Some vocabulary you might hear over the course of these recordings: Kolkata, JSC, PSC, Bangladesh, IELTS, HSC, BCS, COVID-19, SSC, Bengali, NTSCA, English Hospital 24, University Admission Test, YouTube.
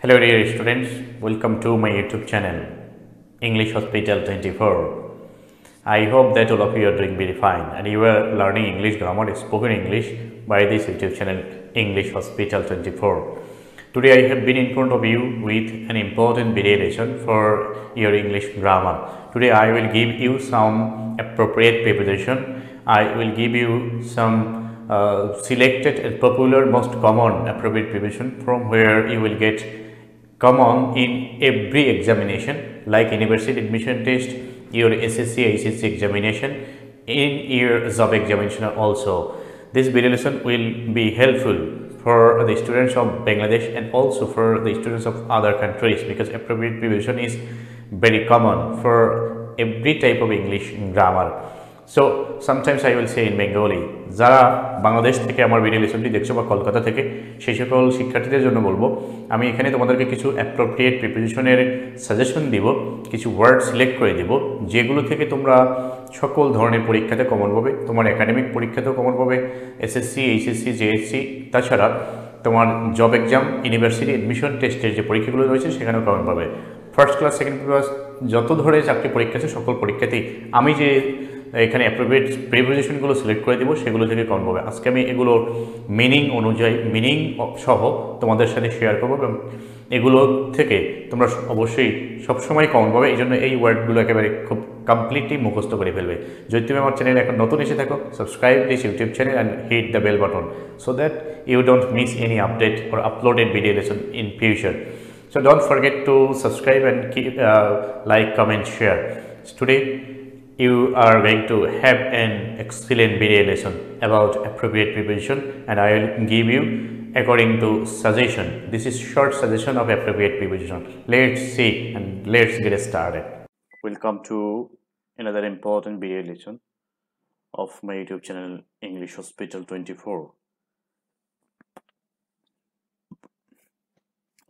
Hello dear students, welcome to my YouTube channel English Hospital 24. I hope that all of you are doing very fine and you are learning English grammar spoken English by this YouTube channel English Hospital 24. Today I have been in front of you with an important video lesson for your English grammar. Today I will give you some appropriate preposition. I will give you some selected and popular most common appropriate preposition from where you will get common in every examination like university admission test, your SSC, HSC examination, in your job examination also. This video lesson will be helpful for the students of Bangladesh and also for the students of other countries because appropriate preposition is very common for every type of English grammar. So sometimes I will say in Bengali, Zara Bangladesh theke amar video lesson ti dekhcho ba Kolkata theke shei sokol shikkharthider jonno bolbo ami ekhane tomaderke kichu appropriate preposition er suggestion debo, kichu word select kore debo jegulo theke tumra সকল ধরনের পরীক্ষাতে common পাবে তোমার academic পরীক্ষাতেও common পাবে SSC HSC JSC তাছাড়া তোমার job exam university admission টেস্টের যে পরীক্ষাগুলো রয়েছে সেখানেও কমন পাবে ফার্স্ট ক্লাস সেকেন্ড ক্লাস যত ধরে চাকরি পরীক্ষা আছে সকল পরীক্ষাতেই আমি যে এখানে অ্যাপ্রোপ্রিয়েট প্রিপজিশন গুলো সিলেক্ট করে দেব সেগুলো থেকে কমন পাবে আজকে আমি এগুলো মিনিং অনুযায়ী মিনিং সহ তোমাদের সাথে শেয়ার করব এবং এগুলো থেকে তোমরা অবশ্যই সব সময় কমন পাবে এইজন্য এই ওয়ার্ডগুলো একেবারে খুব completely মুখস্থ করে ফেলবে যদি তুমি আমার চ্যানেলে এখন নতুন এসে থাকো subscribe this YouTube channel and hit the bell button so that you don't miss any update or uploaded video lesson in future so don't forget to subscribe and keep like comment share today you are going to have an excellent video lesson about appropriate preposition and I will give you according to suggestion. This is short suggestion of appropriate preposition. Let's see and let's get started. Welcome to another important video lesson of my YouTube channel English Hospital 24.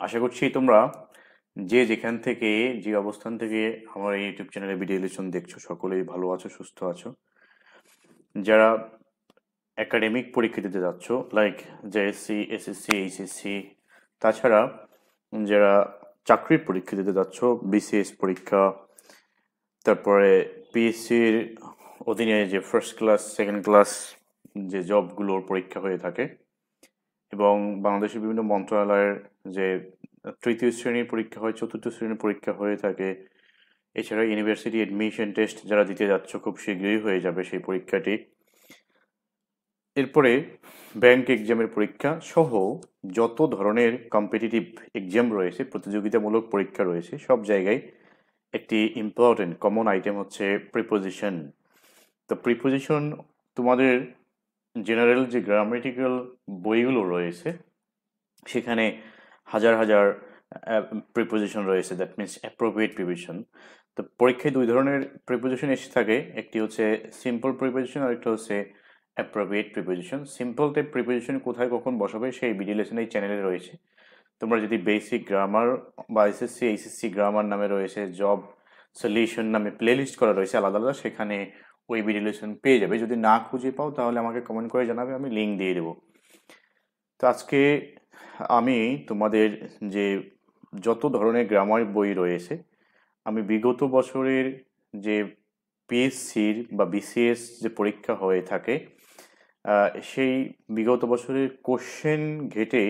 আশা করছি তোমরা যে যেখান থেকে যে অবস্থান থেকে আমার এই ইউটিউব চ্যানেলে ভিডিও লেসন দেখছো সকলেই ভালো আছো সুস্থ আছো যারা একাডেমিক পরীক্ষা দিতে যাচ্ছো লাইক জেএসসি এসএসসি এইচএসসি তাছাড়া যারা চাকরির পরীক্ষা দিতে যাচ্ছো বিসিএস পরীক্ষা তারপরে পিএসসি এর অধীনে যে ফার্স্ট ক্লাস সেকেন্ড ক্লাস যে জবগুলোর পরীক্ষা হয়ে থাকে এবং বাংলাদেশের বিভিন্ন মন্ত্রণালয়ের যে তৃতীয় শ্রেণীর পরীক্ষা হয় চতুর্থ শ্রেণীর পরীক্ষা হয়ে থাকে এছাড়া ইউনিভার্সিটি অ্যাডমিশন টেস্ট যারা দিতে যাচ্ছ খুব শীঘ্রই হয়ে যাবে সেই পরীক্ষাটি এরপরে ব্যাংক এক্সামের পরীক্ষা সহ যত ধরনের কম্পিটিটিভ এক্সাম রয়েছে প্রতিযোগিতামূলক পরীক্ষা রয়েছে সব জায়গায় একটি ইম্পর্টেন্ট কমন আইটেম হচ্ছে প্রিপোজিশন তো প্রিপোজিশন তোমাদের জেনারেল যে গ্রামাটিক্যাল বইগুলো রয়েছে সেখানে হাজার হাজার প্রিপোজিশন রয়েছে দ্যাট মিন্স অ্যাপ্রোপ্রিয়েট প্রিপোজিশন তো পরীক্ষায় দুই ধরনের প্রিপোজিশন এসে থাকে একটি হচ্ছে সিম্পল প্রিপোজিশন আর একটা হচ্ছে appropriate preposition simple type preposition কোথায় কখন বসাবে সেই ভিডিও লেসন এই চ্যানেলে রয়েছে তোমরা যদি বেসিক গ্রামার বা এসএসসি এইচএসসি গ্রামার নামে রয়েছে জব সলিউশন নামে প্লেলিস্ট করা রয়েছে আলাদা আলাদা সেখানে ওই ভিডিও লেসন পেয়ে যাবে যদি না খুঁজে পাও তাহলে আমাকে কমেন্ট করে জানাবে আমি লিঙ্ক দিয়ে দেবো তো আজকে আমি তোমাদের যে যত ধরনের গ্রামার বই রয়েছে আমি বিগত বছরের যে পিএসসির বা বিসিএস যে পরীক্ষা হয়ে থাকে সেই বিগত বছরের কোশ্চেন ঘেটে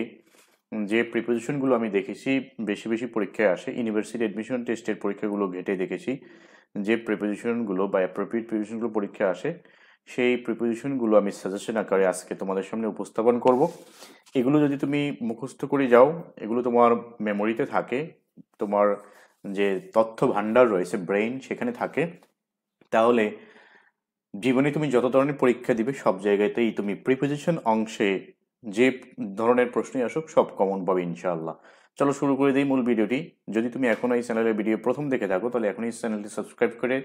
যে প্রিপোজিশনগুলো আমি দেখেছি বেশি বেশি পরীক্ষায় আসে ইউনিভার্সিটি অ্যাডমিশন টেস্টের পরীক্ষাগুলো ঘেটে দেখেছি যে প্রিপোজিশনগুলো বা অ্যাপ্রোপ্রিয়েট প্রিপোজিশনগুলো পরীক্ষায় আসে সেই প্রিপোজিশনগুলো আমি সাজেশন আকারে আজকে তোমাদের সামনে উপস্থাপন করব এগুলো যদি তুমি মুখস্থ করে যাও এগুলো তোমার মেমোরিতে থাকে তোমার যে তথ্য ভান্ডার রয়েছে ব্রেইন সেখানে থাকে তাহলে জীবনে তুমি যত ধরনের পরীক্ষা দিবে সব জায়গাতেই তুমি প্রিপোজিশন অংশে যে ধরনের প্রশ্নই আসুক সব কমন পাবে ইনশাআল্লাহ চলো শুরু করে দেই মূল ভিডিওটি যদি তুমি এখনো এই চ্যানেলের ভিডিও প্রথম দেখে থাকো তাহলে এখনই চ্যানেলটি সাবস্ক্রাইব করে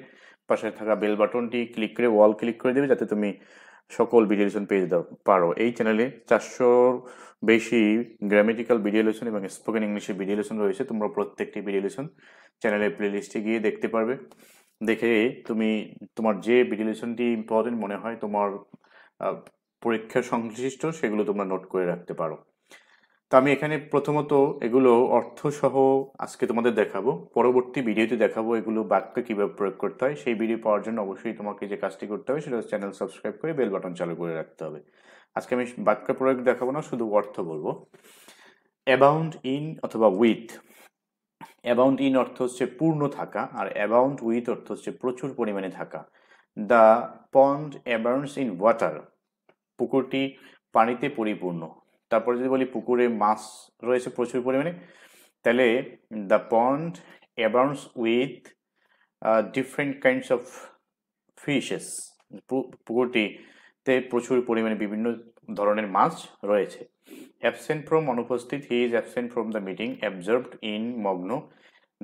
পাশে থাকা বেল বাটনটি ক্লিক করে অল ক্লিক করে দেবে যাতে তুমি সকল ভিডিও লেসন পেয়ে যেতে পারো এই চ্যানেলে 400 বেশি গ্রামাটিক্যাল ভিডিও লেসন এবং স্পোকেন ইংলিশে ভিডিও লেসন রয়েছে তোমরা প্রত্যেকটি ভিডিও লেসন চ্যানেলের প্লেলিস্টে গিয়ে দেখতে পারবে দেখে তুমি তোমার যে ভিডিও লেসনটি ইম্পর্টেন্ট মনে হয় তোমার পরীক্ষা সংশ্লিষ্ট সেগুলো তোমরা নোট করে রাখতে পারো তো আমি এখানে প্রথমত এগুলো অর্থ সহ আজকে তোমাদের দেখাবো, পরবর্তী ভিডিওতে দেখাবো এগুলো বাক্যে কিভাবে প্রয়োগ করতে হয়। সেই ভিডিও পাওয়ার জন্য অবশ্যই তোমাকে যে কাজটি করতে হবে সেটা হচ্ছে চ্যানেল সাবস্ক্রাইব করে বেল বাটন চালু করে রাখতে হবে। আজকে আমি বাক্য প্রয়োগ দেখাবো না, শুধু অর্থ বলবো। অ্যাবাউন্ড ইন অথবা উইথ, অ্যাবাউন্ড ইন অর্থ হচ্ছে পূর্ণ থাকা আর অ্যাবাউন্ড উইথ অর্থ হচ্ছে প্রচুর পরিমাণে থাকা। The pond abounds in water, পুকুরটি পানিতে পরিপূর্ণ। তারপরে যদি বলি পুকুরে মাছ রয়েছে প্রচুর পরিমাণে, তাহলে the pond abounds with different kinds of fishes, পুকুরটিতে প্রচুর পরিমাণে বিভিন্ন ধরনের মাছ রয়েছে। অ্যাবসেন্ট ফ্রম অনুপস্থিত, he is absent from the meeting. Absorbed in মগ্ন,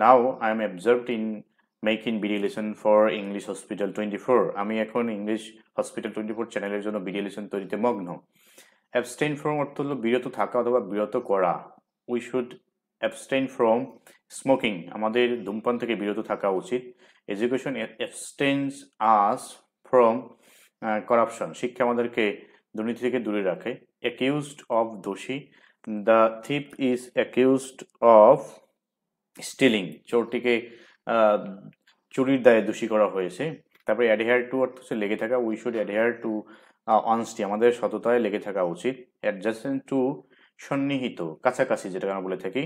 now I am absorbed in making video lesson for English hospital 24, আমি এখন ইংলিশ হসপিটাল 24 চ্যানেলের জন্য ভিডিও লেসন তৈরিতে মগ্ন। অ্যাবস্টেইন ফ্রম অর্থ হল বিরত থাকা অথবা বিরত করা। We should abstain from smoking, আমাদের ধূমপান থেকে বিরত থাকা উচিত। Education abstains us from corruption, শিক্ষা আমাদেরকে দুর্নীতি থেকে দূরে রাখে। অ্যাকিউজড অফ, দোষী। The thief is accused of stealing, চোরটিকে চুরির দায়ে দোষী করা হয়েছে। তারপরে অ্যাডহেয়ার টু অর্থ হচ্ছে লেগে থাকা। We should adhere to honesty, আমাদের সততায় লেগে থাকা উচিত। অ্যাডজাসেন্ট টু সন্নিহিত, কাছাকাছি, যেটা আমরা বলে থাকি।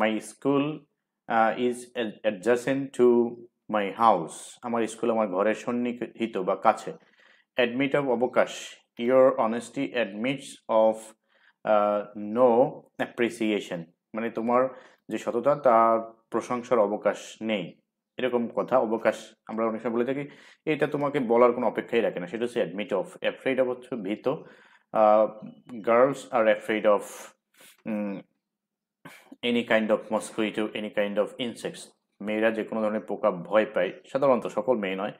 My school is adjacent to my house, আমার স্কুল আমার ঘরের সন্নিহিত বা কাছে। অ্যাডমিট অফ, অবকাশ। Your honesty admits of no appreciation, মানে তোমার যে সততা তার প্রশংসার অবকাশ নেই, এরকম কথা। অবকাশ আমরা অনেক সময় বলে থাকি, এটা তোমাকে বলার কোনো অপেক্ষাই রাখে না, সেটা হচ্ছে অ্যাডমিট অফ। অ্যাফ্রেড অফ হচ্ছে ভীত। Girls are afraid of any kind of mosquito, any kind of insects, মেয়েরা যে কোনো ধরনের পোকা ভয় পায়, সাধারণত সকল মেয়ে নয়।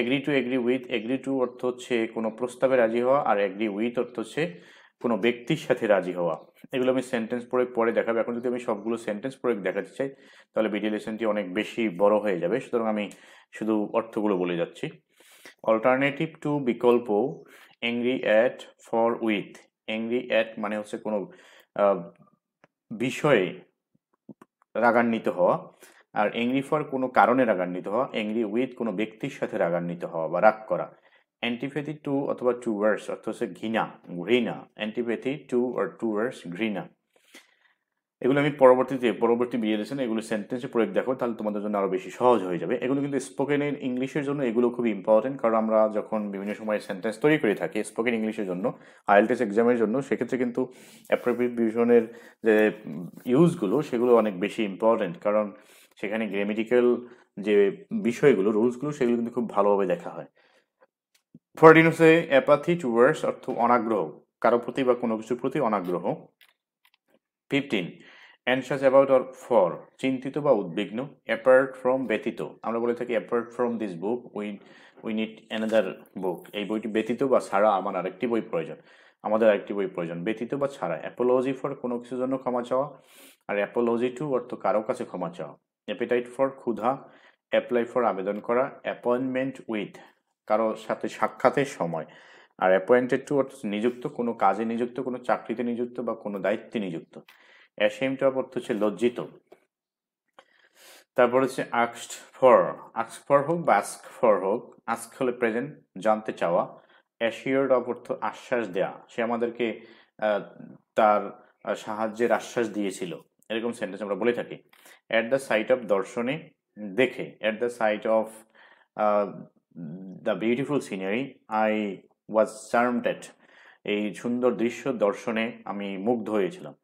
Agree to, agree with. Agree to অর্থ হচ্ছে কোনো প্রস্তাবে রাজি হওয়া আর এগ্রি উইথ অর্থ হচ্ছে কোনো ব্যক্তির সাথে রাজি হওয়া। এগুলো আমি সেন্টেন্স প্রয়োগ পরে দেখাবো, এখন যদি আমি সবগুলো সেন্টেন্স প্রয়োগ দেখাতে চাই তাহলে ভিডিও লেসনটি অনেক বেশি বড় হয়ে যাবে, সুতরাং আমি শুধু অর্থগুলো বলে যাচ্ছি। অল্টারনেটিভ টু, বিকল্প। Angry at, for, with. Angry at মানে হচ্ছে কোনো বিষয়ে রাগান্বিত হওয়া, আর অ্যাংরি ফর কোনো কারণে রাগান্বিত হওয়া, অ্যাংরি উইথ কোনো ব্যক্তির সাথে রাগান্বিত হওয়া বা রাগ করা। অ্যান্টিপ্যাথি টু অথবা টুয়ার্ডস অর্থ হচ্ছে ঘৃণা, ঘৃণা। অ্যান্টিপ্যাথি টু আর টুয়ার্ডস, ঘৃণা। এগুলো আমি পরবর্তী বিয়ে দিয়েছেন, এগুলো সেন্টেন্সে প্রয়োগ দেখো, তাহলে তোমাদের জন্য আরও বেশি সহজ হয়ে যাবে। এগুলো কিন্তু স্পোকেন ইংলিশের জন্য এগুলো খুব ইম্পর্টেন্ট, কারণ আমরা যখন বিভিন্ন সময় সেন্টেন্স তৈরি করে থাকি স্পোকেন ইংলিশের জন্য, আইএলটিএস এক্সামের জন্য, সেক্ষেত্রে কিন্তু অ্যাপ্রোপ্রিয়েট ডিভিশনের যে ইউজগুলো সেগুলো অনেক বেশি ইম্পর্টেন্ট, কারণ সেখানে গ্রামাটিক্যাল যে বিষয়গুলো, রুলসগুলো, সেগুলো কিন্তু খুব ভালোভাবে দেখা হয়। 13 হচ্ছে অ্যাপাথি টুয়ার্ডস অর্থ অনাগ্রহ, কারো প্রতি বা কোনো কিছুর প্রতি অনাগ্রহ। 15 অ্যানশাস অ্যাবাউট অর ফর, চিন্তিত বা উদ্বিগ্ন। অ্যাপার্ট ফ্রম, ব্যতীত। আমরা বলে থাকি apart from this book we need another book, এই বইটি ব্যতীত বা ছাড়া আমার আরেকটি বই প্রয়োজন, আমাদের আরেকটি বই প্রয়োজন, ব্যতীত বা ছাড়া। অ্যাপোলজি ফর, কোনো কিছুর জন্য ক্ষমা চাওয়া, আর অ্যাপোলজি টু অর্থ কারো কাছে ক্ষমা চাওয়া। অ্যাপেটাইট ফর, ক্ষুধা। অ্যাপ্লাই ফর, আবেদন করা। অ্যাপয়েন্টমেন্ট উইথ, কারো সাথে সাক্ষাতের সময়। আর অ্যাপয়েন্টেড টু অর্থ নিযুক্ত, কোনো কাজে নিযুক্ত, কোনো চাকরিতে নিযুক্ত বা কোনো দায়িত্বে নিযুক্ত। অ্যাশেমড অফ অর্থ হচ্ছে লজ্জিত। তারপর হচ্ছে আস্কড ফর, আস্ক ফর হোক বা আস্ক ফর হোক, আস্ক হলে প্রেজেন্ট, জানতে চাওয়া। অ্যাসিওর্ড অফ অর্থ আশ্বাস দেওয়া, সে আমাদেরকে তার সাহায্যের আশ্বাস দিয়েছিল, এরকম সেন্টেন্স আমরা বলে থাকি। অ্যাট দ্য সাইট অফ, দর্শনে, দেখে। At the sight of the beautiful scenery I was charmed at, এই সুন্দর দৃশ্য দর্শনে আমি মুগ্ধ হয়েছিলাম।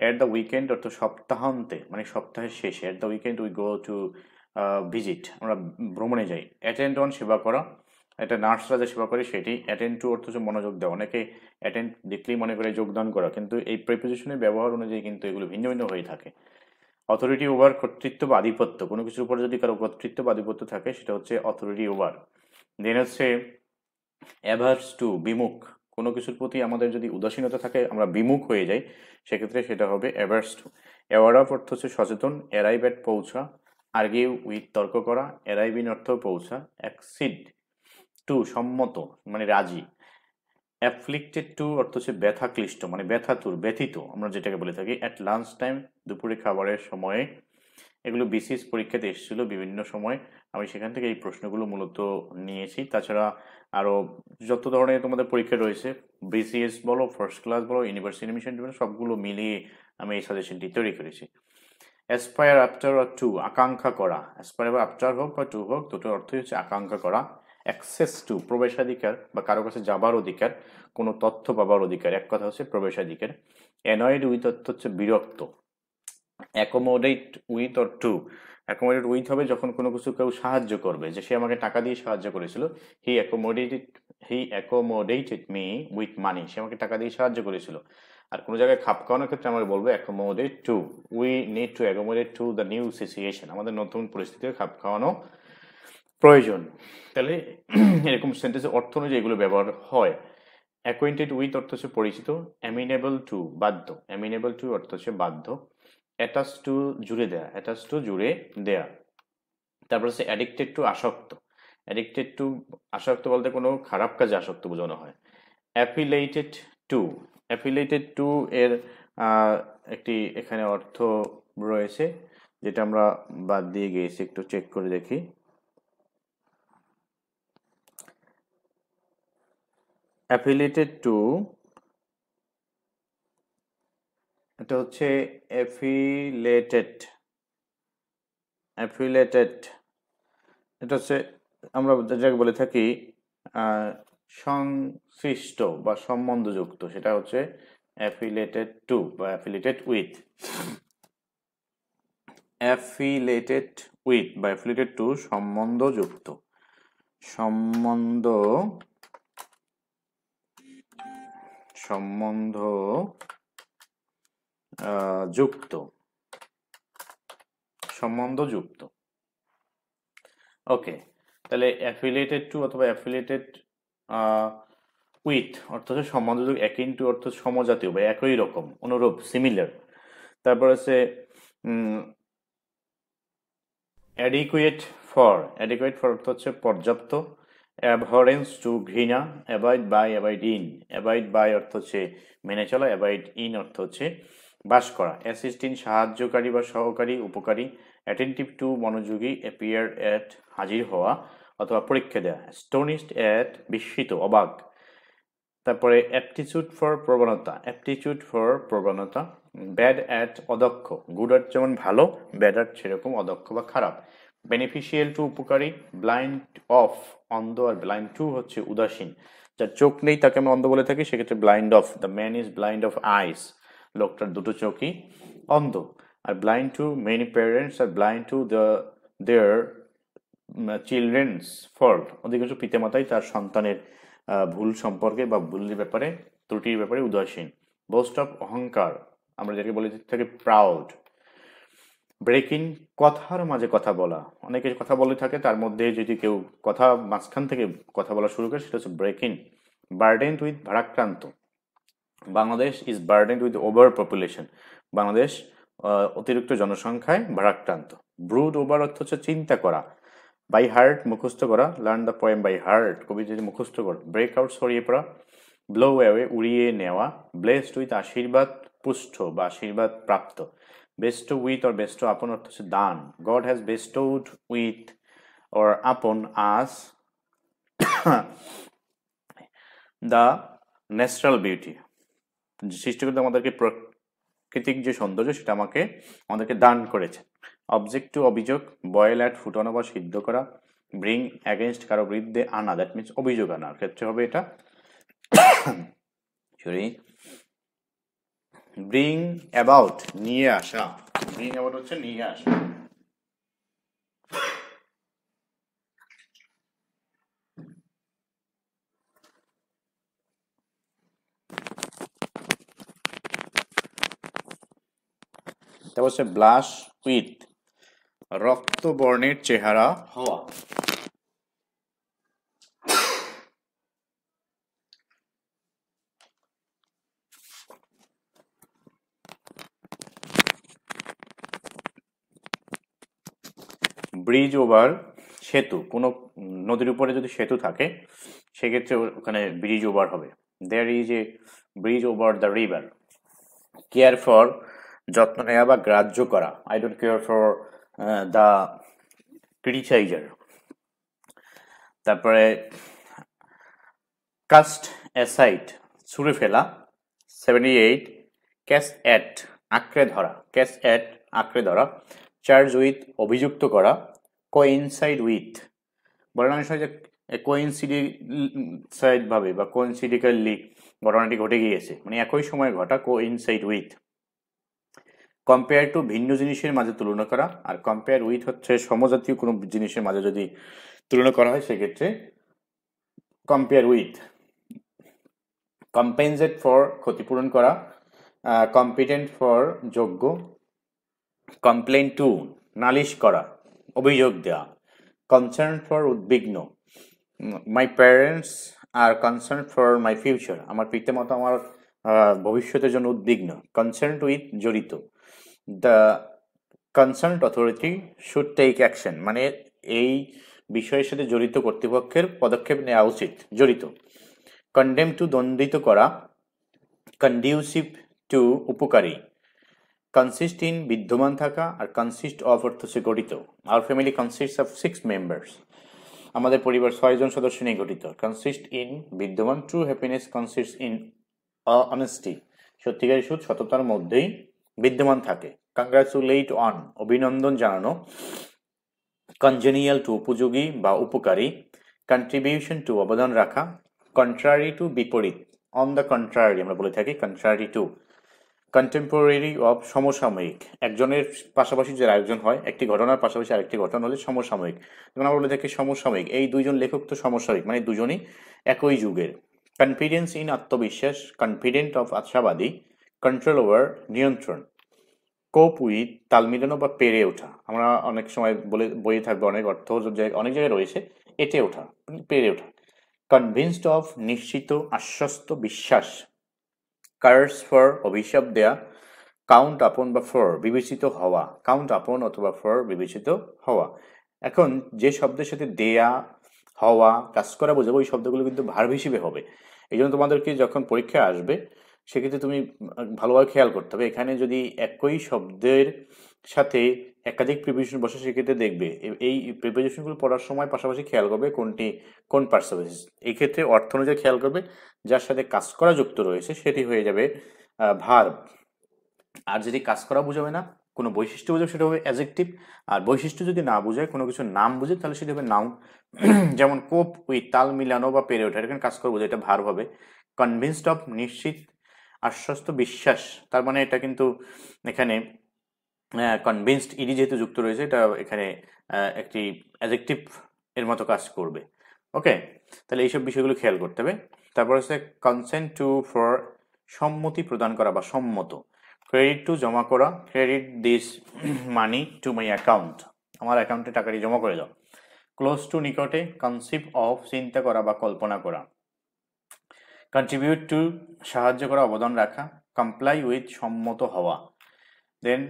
অ্যাট দ্য উইকেন্ড অর্থ সপ্তাহান্তে, মানে সপ্তাহের শেষে। At the weekend we go to visit, আমরা ভ্রমণে যাই। অ্যাটেন্ড অন, সেবা করা, একটা নার্সরা যে সেবা করে সেটি। অ্যাটেন্ড টু অর্থ হচ্ছে মনোযোগ দেওয়া, অনেকে অ্যাটেন্ড দেখলেই মনে করে যোগদান করা, কিন্তু এই প্রিপোজিশনের ব্যবহার অনুযায়ী কিন্তু এগুলো ভিন্ন ভিন্ন হয়ে থাকে। অথরিটি ওভার, কর্তৃত্ব বা আধিপত্য, কোনো কিছুর উপর যদি কারো কর্তৃত্ব বা আধিপত্য থাকে সেটা হচ্ছে অথরিটি ওভার। দেন হচ্ছে অ্যাভার্স টু, বিমুখ, কোনো কিছুর প্রতি আমাদের যদি উদাসীনতা থাকে আমরা বিমুখ হয়ে যাই, সেক্ষেত্রে সেটা হবে অ্যাভার্স টু। অ্যাওয়ার অফ অর্থ হচ্ছে সচেতন। অ্যারাইভ অ্যাট, পৌঁছা। আর্গিউ উইথ, তর্ক করা। অ্যারাইভ ইন অর্থ পৌঁছা। অ্যাকসিড টু, সম্মত, মানে রাজি। অ্যাফ্লিক্টেড টু অর্থ হচ্ছে ব্যথা ক্লিষ্ট মানে ব্যথাতুর ব্যথিত আমরা যেটাকে বলে থাকি অ্যাট লাঞ্চ টাইম দুপুরে খাবারের সময়ে। এগুলো বিসিএস পরীক্ষাতে এসেছিল বিভিন্ন সময়, আমি সেখান থেকে এই প্রশ্নগুলো মূলত নিয়েছি। তাছাড়া আরও যত ধরনের তোমাদের পরীক্ষা রয়েছে বিসিএস বলো, ফার্স্ট ক্লাস বলো, ইউনিভার্সিটি অ্যাডমিশন সবগুলো মিলিয়ে আমি এই সাজেশনটি তৈরি করেছি। অ্যাসপায়ার আফটার আর টু আকাঙ্ক্ষা করা, অ্যাসপায়ার আফটার হোক বা টু হোক দুটোর অর্থই হচ্ছে আকাঙ্ক্ষা করা। অ্যাক্সেস টু প্রবেশাধিকার বা কারো কাছে যাবার অধিকার, কোনো তথ্য পাবার অধিকার, এক কথা হচ্ছে প্রবেশাধিকার। অ্যানয়েড উইথ অর্থ হচ্ছে বিরক্ত। Accommodate with or to, accommodate with হবে যখন কোনো কিছু কেউ সাহায্য করবে, যে সে আমাকে টাকা দিয়ে সাহায্য করেছিল। He accommodated me with money, সে আমাকে টাকা দিয়ে সাহায্য করেছিল। আর কোনো জায়গায় খাপ খাওয়ানোর ক্ষেত্রে আমরা বলবো accommodate to, we need to accommodate to the new situation, আমাদের নতুন পরিস্থিতিতে খাপ খাওয়ানো প্রয়োজন। তাহলে এরকম সেন্টেন্সে অর্থ অনুযায়ী এগুলো ব্যবহার হয়। অ্যাকোয়েন্টেড উইথ অর্থ হচ্ছে পরিচিত। অ্যামিনেবল টু বাধ্য, অ্যামিনেবল টু অর্থ হচ্ছে বাধ্য। অ্যাটাচ টু জুড়ে দেয়া, অ্যাটাচ টু জুড়ে দেয়া। তারপর হচ্ছে অ্যাডিক্টেড টু আসক্ত, অ্যাডিক্টেড টু আসক্ত বলতে কোনো খারাপ কাজে আসক্ত বোঝানো হয়। অ্যাফিলেটেড টু, অ্যাফিলেটেড টু এর একটি এখানে অর্থ রয়েছে যেটা আমরা বাদ দিয়ে গিয়েছি, একটু চেক করে দেখি। অ্যাফিলেটেড টু এটা হচ্ছে অ্যাফিলেটেড, অ্যাফিলেটেড এটা হচ্ছে আমরা যেটাকে বলে থাকি সংশ্লিষ্ট বা সম্বন্ধযুক্ত, সেটা হচ্ছে অ্যাফিলেটেড টু বা অ্যাফিলেটেড উইথ। অ্যাফিলেটেড উইথ বা অ্যাফিলেটেড টু সম্বন্ধযুক্ত, সম্বন্ধযুক্ত। ওকে, তাহলে অ্যাফিলেটেড টু অথবা অ্যাফিলেটেড উইথ অর্থ হচ্ছে সম্বন্ধযুক্ত, একই টু অর্থ সমজাতীয় বা একই রকম, অনুরূপ, সিমিলার। তারপর আছে অ্যাডিকুয়েট ফর, অ্যাডিকুয়েট ফর অর্থ হচ্ছে পর্যাপ্ত। অ্যাভারেন্স টু ঘৃণা, avoid by, avoid in, avoid by অর্থ হচ্ছে মেনে চলা, অ্যাভয়েড ইন অর্থ হচ্ছে বাস করা। অ্যাসিস্ট্যান্ট সাহায্যকারী বা সহকারী, উপকারী। অ্যাটেন্টিভ টু মনোযোগী, অ্যাপিয়ার অ্যাট হাজির হওয়া অথবা পরীক্ষা দেওয়া। অ্যাস্টোনিশড অ্যাট বিস্মিত, অবাক। তারপরে অ্যাপটিচিউড ফর প্রবণতা, অ্যাপটিচিউড ফর প্রবণতা। ব্যাড অ্যাট অদক্ষ, গুড অ্যাট যেমন ভালো, ব্যাড অ্যাট সেরকম অদক্ষ বা খারাপ। বেনিফিশিয়াল টু উপকারী। ব্লাইন্ড অফ অন্ধ, আর ব্লাইন্ড টু হচ্ছে উদাসীন, যার চোখ নেই তাকে আমরা অন্ধ বলে থাকি, সেক্ষেত্রে blind of, the man is blind of eyes, লোকটার দুটো চোখই অন্ধ। আর blind to many parents, are blind to their children's fault, অধিকাংশ পিতামাতাই তার সন্তানের ভুল সম্পর্কে বা ভুলের ব্যাপারে, ত্রুটির ব্যাপারে উদাসীন। বোস্ট অফ অহংকার, আমরা যেটাকে বলে থাকি প্রাউড। ব্রেক ইন কথার মাঝে কথা বলা, অনেকে কথা বলে থাকে, তার মধ্যে যদি কেউ কথা মাঝখান থেকে কথা বলা শুরু করে সেটা হচ্ছে ব্রেক ইন। বার্ডেন্ট উইথ ভারাক্রান্ত, Bangladesh is burdened with over population, Bangladesh অতিরিক্ত জনসংখ্যায় ভারাক্রান্ত। ব্রুড ওভার অর্থ হচ্ছে চিন্তা করা। বাই হার্ট মুখস্থ করা, learn the poem by heart, কবিতা মুখস্থ করা। ব্রেক আউট ছড়িয়ে পড়া। ব্লো অ্যাওয়ে উড়িয়ে নেওয়া। ব্লেসড উইথ আশীর্বাদ পুষ্ট বা আশীর্বাদ প্রাপ্ত। bestow with or bestow upon অর্থ হচ্ছে দান। God has bestowed with or upon us the natural beauty, সৃষ্টিকর্তা আমাদেরকে প্রাকৃতিক যে সৌন্দর্য সেটা আমাদেরকে দান করেছে। অবজেক্ট টু অভিযোগ। বয়েল অ্যাট ফুটানো বা সিদ্ধ করা। ব্রিং অ্যাগেনস্ট কারো বিরুদ্ধে আনা, দ্যাট মিনস অভিযোগ আনার ক্ষেত্রে হবে এটা। ব্রিং অ্যাবাউট নিয়ে আসা, ব্রিং অ্যাবাউট হচ্ছে নিয়ে আসা। তারপর হচ্ছে ব্লাশ উইথ, রক্তবর্ণের চেহারা হওয়া। ব্রিজ ওভার সেতু, কোনো নদীর উপরে যদি সেতু থাকে সেক্ষেত্রে ওখানে ব্রিজ ওভার হবে। There is a bridge over the river. Care for jotno neya ba grajjo kora. I don't care for the criticizer. Tapore cast aside. Sure fela 78. Cast at akre dhora. Cast at akre dhora. Charge with obhijukto kora. Coincide with. বর্ণনা বিষয় যে coincide ভাবে বা কোইনসিডেন্টালি ঘটনাটি ঘটে গিয়েছে মানে একই সময়ে ঘটা কোইনসাইড উইথ কম্পেয়ার টু ভিন্ন জিনিসের মাঝে তুলনা করা আর কম্পেয়ার উইথ হচ্ছে সমজাতীয় কোনো জিনিসের মাঝে যদি তুলনা করা হয় সেই ক্ষেত্রে কম্পেয়ার উইথ কম্পেনসেট ফর ক্ষতিপূরণ করা কম্পিটেন্ট ফর যোগ্য কমপ্লেইন টু নালিশ করা অভিযোগ দেয়া concerned for udbigno my parents are concerned for my future amar pitamata amar bhobishyoter jonno udbigno concerned with jorito the concerned authority should take action mane ei bishoyer sathe jorito kortipokher podokkep neya uchit jorito condemned to dondito kora conducive to upokari consist in বিদ্যমান থাকা আর consist of অর্থ গঠিত our family consists of 6 members আমাদের পরিবার 6 জন সদস্য নিয়ে গঠিত consist in বিদ্যমান true happiness consists in honesty সত্যিকার সুদ সততার মধ্যেই বিদ্যমান থাকে congratulate on অভিনন্দন জানানো congenial to উপযোগী বা উপকারী contribution to অবদান রাখা contrary to বিপরীত on the contrary আমরা বলে থাকি contrary to contemporary of সমসাময়িক একজনের পাশাপাশি যে আরেকজন হয় একটি ঘটনার পাশাপাশি আরেকটি ঘটনা হলে সমসাময়িক যেমন আমরা বলে থাকি সমসাময়িক এই দুইজন লেখক তো সমসাময়িক মানে দুজনই একই যুগের কনফিডেন্স ইন আত্মবিশ্বাস কনফিডেন্ট অফ আশাবাদী কন্ট্রোল ওভার নিয়ন্ত্রণ কোপ উইথ তাল মিলানো বা পেরে ওঠা আমরা অনেক সময় বলে বইয়ে থাকবে অনেক অর্থ অনেক জায়গায় রয়েছে এটে ওঠা পেরে ওঠা কনভিন্সড অফ নিশ্চিত আশ্বস্ত বিশ্বাস curse for অভিশাপ দেয়া কাউন্ট আপন বা ফর বিবেচিত হওয়া কাউন্ট আপন অথবা ফর বিবেচিত হওয়া এখন যে শব্দের সাথে দেয়া হওয়া কাজ করা বোঝাবো এই শব্দগুলো কিন্তু ভার্ব হিসেবে হবে এইজন্য তোমাদেরকে যখন পরীক্ষা আসবে সেক্ষেত্রে তুমি ভালোভাবে খেয়াল করতে হবে এখানে যদি একই শব্দের সাথে একাধিক প্রিপোজিশন বসে সেক্ষেত্রে দেখবে এই প্রিপোজিশনগুলো পড়ার সময় পাশাপাশি খেয়াল করবে কোনটি কোন পার্সোনালিস এই ক্ষেত্রে অর্থ অনুযায়ী খেয়াল করবে যার সাথে কাজ করা যুক্ত রয়েছে সেটি হয়ে যাবে ভার্ব আর যদি কাজ করা বোঝাবে না কোনো বৈশিষ্ট্য বোঝাবে সেটা হবে অ্যাডজেক্টিভ আর বৈশিষ্ট্য যদি না বোঝায় কোনো কিছু নাম বোঝে তাহলে সেটা হবে নাউন যেমন কোপ উইথ তাল মিলানো বা পেরে ওঠা এখানে কাজ করা বোঝায় এটা ভার্ব হবে কনভিন্সড অফ নিশ্চিত আশ্বস্ত বিশ্বাস তার মানে এটা কিন্তু এখানে কনভিন্সড ইডি যেহেতু যুক্ত রয়েছে এটা এখানে একটি অ্যাডজেক্টিভ এর মতো কাজ করবে ওকে তাহলে এইসব বিষয়গুলো খেয়াল করতে হবে তারপর হচ্ছে কনসেন্ট টু ফর সম্মতি প্রদান করা বা সম্মত ক্রেডিট টু জমা করা credit this money to my account আমার অ্যাকাউন্টে টাকাটি জমা করে দাও ক্লোজ টু নিকটে কনসেপ্ট অফ চিন্তা করা বা কল্পনা করা কন্ট্রিবিউট টু সাহায্য করা অবদান রাখা কমপ্লাই উইথ সম্মত হওয়া দেন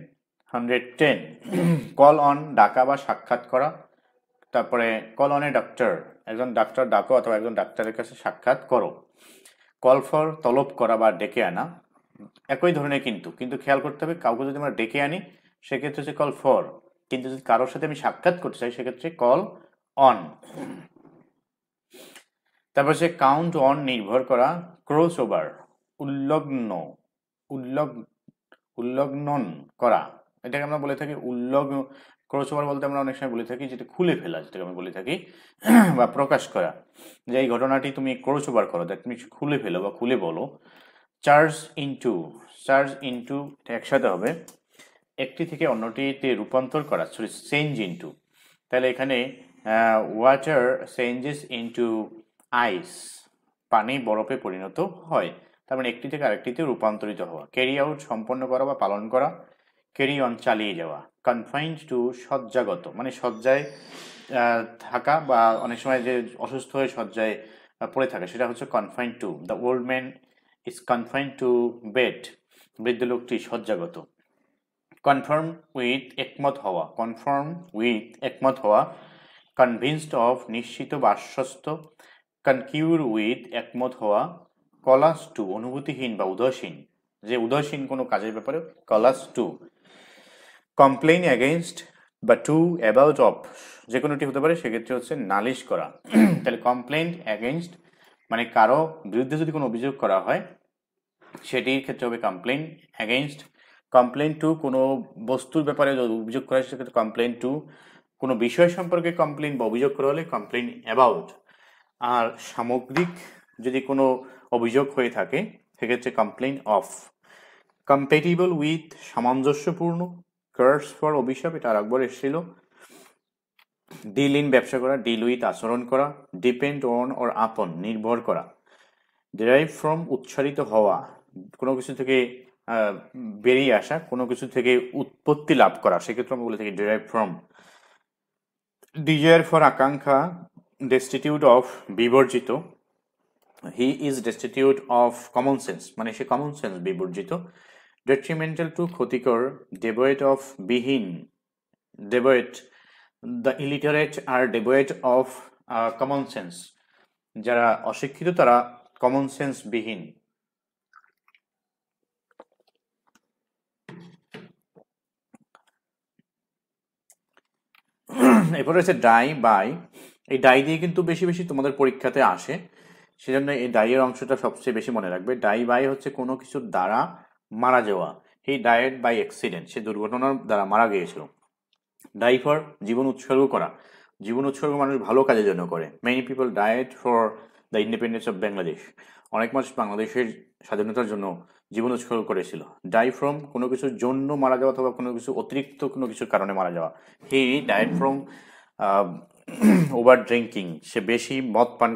110 কল অন ডাকা বা সাক্ষাৎ করা তারপরে কল অন এ ডাক্তার একজন ডাক্তার ডাকো অথবা একজন ডাক্তারের কাছে সাক্ষাৎ করো কল ফর তলব করা বা ডেকে আনা একই ধরনের কিন্তু খেয়াল করতে হবে কাউকে যদি আমরা ডেকে আনি সেক্ষেত্রে হচ্ছে কল ফর কিন্তু যদি কারোর সাথে আমি সাক্ষাৎ করতে চাই সেক্ষেত্রে কল অন তারপরে সে কাউন্ট অন নির্ভর করা ক্রস ওভার উল্লগ্নন করা এটাকে আমরা বলে থাকি উল্লগ্ন ক্রস ওভার বলতে আমরা অনেক সময় বলে থাকি যেটা খুলে ফেলা যেটাকে আমি বলে থাকি বা প্রকাশ করা যে এই ঘটনাটি তুমি ক্রস ওভার করো দ্যাট মিনস খুলে ফেলো বা খুলে বলো চার্জ ইনটু একসাথে হবে একটি থেকে অন্যটিতে রূপান্তর করা চেঞ্জ ইনটু তাহলে এখানে ওয়াটার চেঞ্জেস ইনটু আইস পানি বরফে পরিণত হয় তার মানে একটি থেকে আরেকটিতে রূপান্তরিত হওয়া ক্যারি আউট সম্পন্ন করা বা পালন করা ক্যারি অন চালিয়ে যাওয়া কনফাইন্ড টু শয্যাগত মানে শয্যায় থাকা বা অনেক সময় যে অসুস্থ হয়ে শয্যায় পড়ে থাকে সেটা হচ্ছে confined to the old man is confined to bed বৃদ্ধ লোকটি শয্যাগত কনফার্ম উইথ একমত হওয়া কনভিন্সড অফ নিশ্চিত বা আশ্বস্ত কনকিউর উইথ একমত হওয়া কলাস টু অনুভূতিহীন বা উদাসীন, যে উদাসীন কোনো কাজের ব্যাপারে কলাস টু। কমপ্লেইন এগেইনস্ট বা টু অ্যাবাউট অফ যে কোনোটি হতে পারে, সেক্ষেত্রে হচ্ছে নালিশ করা। তাহলে কমপ্লেইন এগেইনস্ট মানে কারো বিরুদ্ধে যদি কোনো অভিযোগ করা হয় সেটির ক্ষেত্রে হবে কমপ্লেইন এগেইনস্ট। কমপ্লেইন টু কোনো বস্তুর ব্যাপারে অভিযোগ করা হয় সেক্ষেত্রে কমপ্লেইন টু, কোনো বিষয় সম্পর্কে কমপ্লেইন বা অভিযোগ করা হলে কমপ্লেইন অ্যাবাউট। আর সামগ্রিক যদি কোনো অভিযোগ হয়ে থাকে সেক্ষেত্রে কমপ্লেইন অফ। কম্প্যাটিবল উইথ সামঞ্জস্যপূর্ণ, কার্স ফর অভিশাপ, এটা আর একবার এসেছিল। ডিল ইন ব্যবসা করা, ডিল উইথ আচরণ করা, ডিপেন্ড অন অর আপন নির্ভর করা। ডিরাইভ ফ্রম উচ্চারিত হওয়া, কোনো কিছু থেকে বেরিয়ে আসা, কোনো কিছু থেকে উৎপত্তি লাভ করা, সেক্ষেত্রে আমরা বলে থাকি ডিরাইভ ফ্রম। ডিজায়ার ফর আকাঙ্ক্ষা, ডেস্টিটিউট অফ বিবর্জিত, he is destitute of common sense মানে সে কমন সেন্স বিবর্জিত। ডেট্রিমেন্টাল টু ক্ষতিকর, ডেভয়েড অফ বিহীন, devoid, the illiterate are devoid of common sense, যারা অশিক্ষিত তারা কমন সেন্স বিহীন। এরপরে হচ্ছে ডাই বাই, এই ডাই দিয়ে কিন্তু বেশি বেশি তোমাদের পরীক্ষাতে আসে, সেজন্য এই ডাইয়ের অংশটা সবচেয়ে বেশি মনে রাখবে। ডাই বাই হচ্ছে কোনো কিছুর দ্বারা মারা যাওয়া, হি ডায়েড বাই অ্যাক্সিডেন্ট, সে দুর্ঘটনার দ্বারা মারা গিয়েছিল। ডাই ফর জীবন উৎসর্গ করা, জীবন উৎসর্গ মানুষ ভালো কাজের জন্য করে। Many people died for the independence of Bangladesh, অনেক মানুষ বাংলাদেশের স্বাধীনতার জন্য জীবন উৎসর্গ করেছিল। ডাই ফ্রম কোনো কিছুর জন্য মারা যাওয়া অথবা কোনো কিছু অতিরিক্ত কোনো কিছুর কারণে মারা যাওয়া। He died from over drinking, সে বেশি মদ পান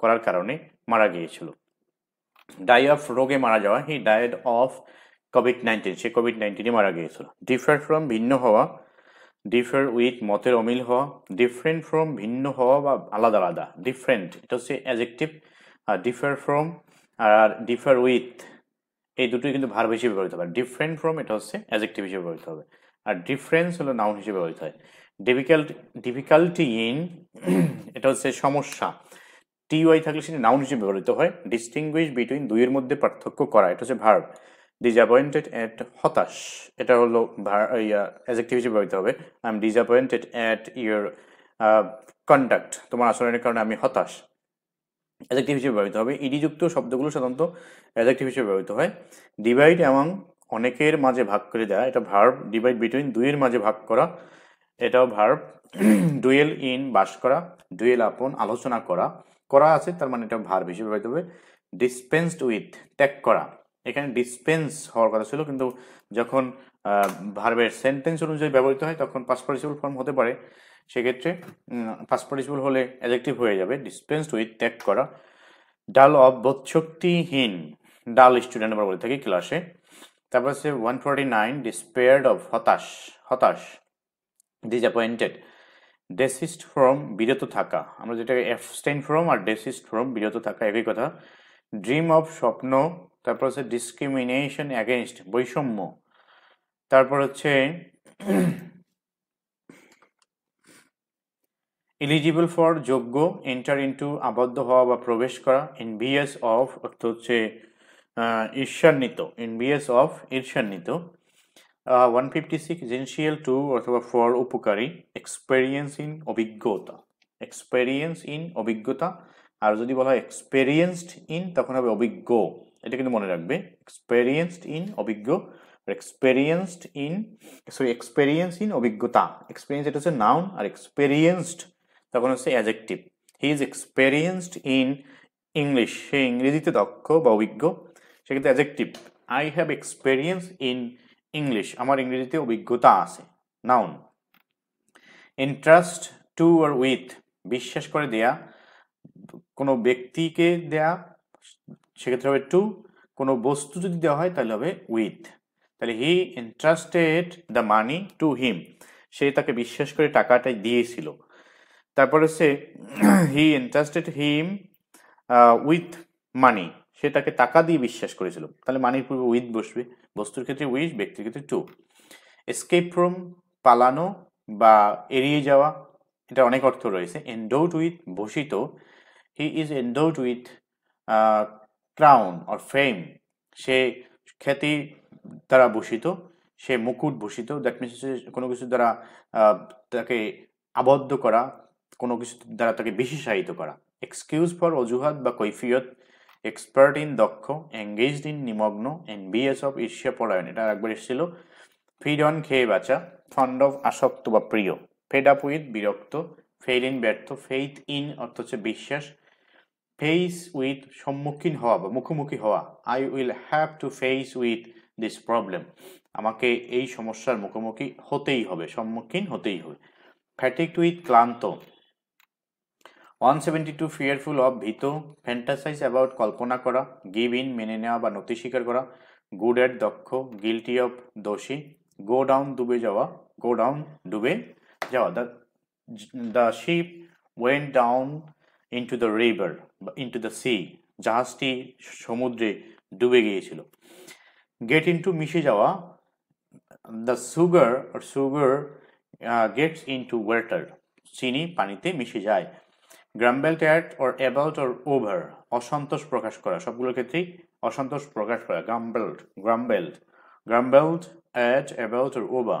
করার কারণে মারা গিয়েছিল। ডাই অফ রোগে মারা যাওয়া, he died of COVID-19, say COVID-19 মারা গিয়েছিল। ডিফার ফ্রম ভিন্ন হওয়া, ডিফার উইথ মতের অমিল হওয়া, ডিফারেন্ট ফ্রম ভিন্ন হওয়া বা আলাদা আলাদা, ডিফারেন্ট এটা হচ্ছে অ্যাডজেক্টিভ। আর ডিফার ফ্রম আর ডিফার উইথ এই দুটোই কিন্তু ভার্ব হিসেবে ব্যবহৃত হবে। ডিফারেন্ট ফ্রম এটা হচ্ছে অ্যাডজেক্টিভ হিসেবে ব্যবহৃত হবে, আর ডিফারেন্স হলো নাউন হিসেবে ব্যবহৃত হয়। ডিফিকাল্টি ইন এটা হচ্ছে সমস্যা, টি ওয়াই থাকলে সেটা নাউন হিসেবে ব্যবহৃত হয়। ডিস্টিংগুইশ বিটুইন দুইয়ের মধ্যে পার্থক্য করা, এটা হচ্ছে ভার্ব। ডিসঅ্যাপয়েন্টেড অ্যাট হতাশ, এটা হলো অ্যাডজেক্টিভ হিসেবে ব্যবহৃত হবে। I am disappointed at your conduct, তোমার আচরণের কারণে আমি হতাশ, অ্যাডজেক্টিভ হিসেবে ব্যবহৃত হবে। ইডিযুক্ত শব্দগুলো সাধারণত অ্যাডজেক্টিভ হিসেবে ব্যবহৃত হয়। ডিভাইড এবং অনেকের মাঝে ভাগ করে দেওয়া, এটা ভার্ব। ডিভাইড বিটুইন দুইয়ের মাঝে ভাগ করা, এটাও ভার্ব। ডুয়েল ইন বাস করা, ডুয়েল আপন আলোচনা করা, করা আছে তার মানে এটা ভার্ব হিসেবে ব্যবহৃত হবে। ডিসপেন্সড উইথ ত্যাগ করা, এখানে ডিসপেন্স হওয়ার কথা ছিল, কিন্তু যখন ভার্বের সেন্টেন্স অনুযায়ী ব্যবহৃত হয় তখন পাস্ট পার্টিসিপল ফর্ম হতে পারে, সেক্ষেত্রে পাস্ট পার্টিসিপল হলে অ্যাডজেক্টিভ হয়ে যাবে। ডিসপেন্সড উইথ ত্যাগ করা। ডাল অফ বোধশক্তিহীন, ডাল স্টুডেন্ট আমরা বলে থাকি ক্লাসে। তারপর হচ্ছে 149 ডিসপেয়ার্ড অফ হতাশ, ডিসঅ্যাপয়েন্টেড। ডেসিস্ট ফ্রম বিরত থাকা, আমরা যেটাকে অ্যাবস্টেইন ফ্রম আর ডেসিস্ট ফ্রম বিরত থাকা একই কথা। ড্রিম অফ স্বপ্ন, তারপর হচ্ছে ডিসক্রিমিনেশন এগেইনস্ট বৈষম্য, তারপর হচ্ছে এলিজিবল ফর যোগ্য, এন্টার ইনটু আবদ্ধ হওয়া বা প্রবেশ করা। এনভিএস অফ অর্থ হচ্ছে ঈর্ষান্বিত, এনভিএস অফ ঈর্ষান্বিত। 156 এসেনশিয়াল টু অথবা ফর উপকারী, এক্সপেরিয়েন্স ইন অভিজ্ঞতা। আর যদি বলা হয় এক্সপেরিয়েন্সড ইন তখন হবে অভিজ্ঞ, এটা কিন্তু মনে রাখবে। এক্সপেরিয়েন্সড ইন অভিজ্ঞ, এক্সপেরিয়েন্স ইন অভিজ্ঞতা। এক্সপেরিয়েন্স এটা হচ্ছে নাউন আর এক্সপেরিয়েন্সড তখন হচ্ছে adjective. He is experienced in English, সে ইংরেজিতে দক্ষ বা অভিজ্ঞ, সেক্ষেত্রে adjective. I have experience in English, আমার ইংরেজিতে অভিজ্ঞতা আছে, নাউন। ইন্ট্রাস্ট টু আর উইথ, বিশ্বাস করে দেয়া, কোনো ব্যক্তিকে দেয়া সেক্ষেত্রে হবে টু, কোনো বস্তু যদি দেওয়া হয় তাহলে হবে উইথ। তাহলে হি ইন্ট্রাস্টেড দ্য মানি টু হিম, সে তাকে বিশ্বাস করে টাকাটাই দিয়েছিল। তারপরে হচ্ছে হি ইন্ট্রাস্টেড হিম উইথ মানি, সে তাকে টাকা দিয়ে বিশ্বাস করেছিল, তাহলে মানির পূর্বে উইথ বসবে। বস্তুর ক্ষেত্রে উইথ, ব্যক্তির ক্ষেত্রে টু। এসকেপ ফ্রম পালানো বা এড়িয়ে যাওয়া, এটা অনেক অর্থ রয়েছে। এন্ডোড উইথ ভূষিত, he is endowed with crown or fame, she kheti dara bhushito, she mukut bhushito, that means kono kichu dara take aboddo kora, kono kichu dara take bisheshayito kora. Excuse for ojuhat ba koifiyot, expert in dokkho, engaged in nimogno, envious of ishyaporayon, eta ekbar esilo, feed on kheye bacha, fond of ashokto ba priyo, fed up with birokto, fail in bertho, faith in orthoche bishash, face with সম্মুখীন হওয়া বা মুখোমুখি হওয়া, I will have to face with this problem, আমাকে এই সমস্যার মুখোমুখি হতেই হবে, সম্মুখীন হতেই হবে, fatigued with ক্লান্ত, 172 fearful of ভীত, fantasize about কল্পনা করা, give in মেনে নেওয়া বা নতি স্বীকার করা, good at দক্ষ, guilty of দোষী, go down ডুবে যাওয়া, go down ডুবে যাওয়া, the ship went down into the river, into the sea, jahasti সমুদ্রে ডুবে গিয়েছিল, get into মিশে যাওয়া, the sugar or sugar gets into water, চিনি পানিতে মিশে যায়, grumbled at or about or over, অসন্তোষ প্রকাশ করা, সবগুলোর ক্ষেত্রে অসন্তোষ প্রকাশ করা, grumbled at, about or over,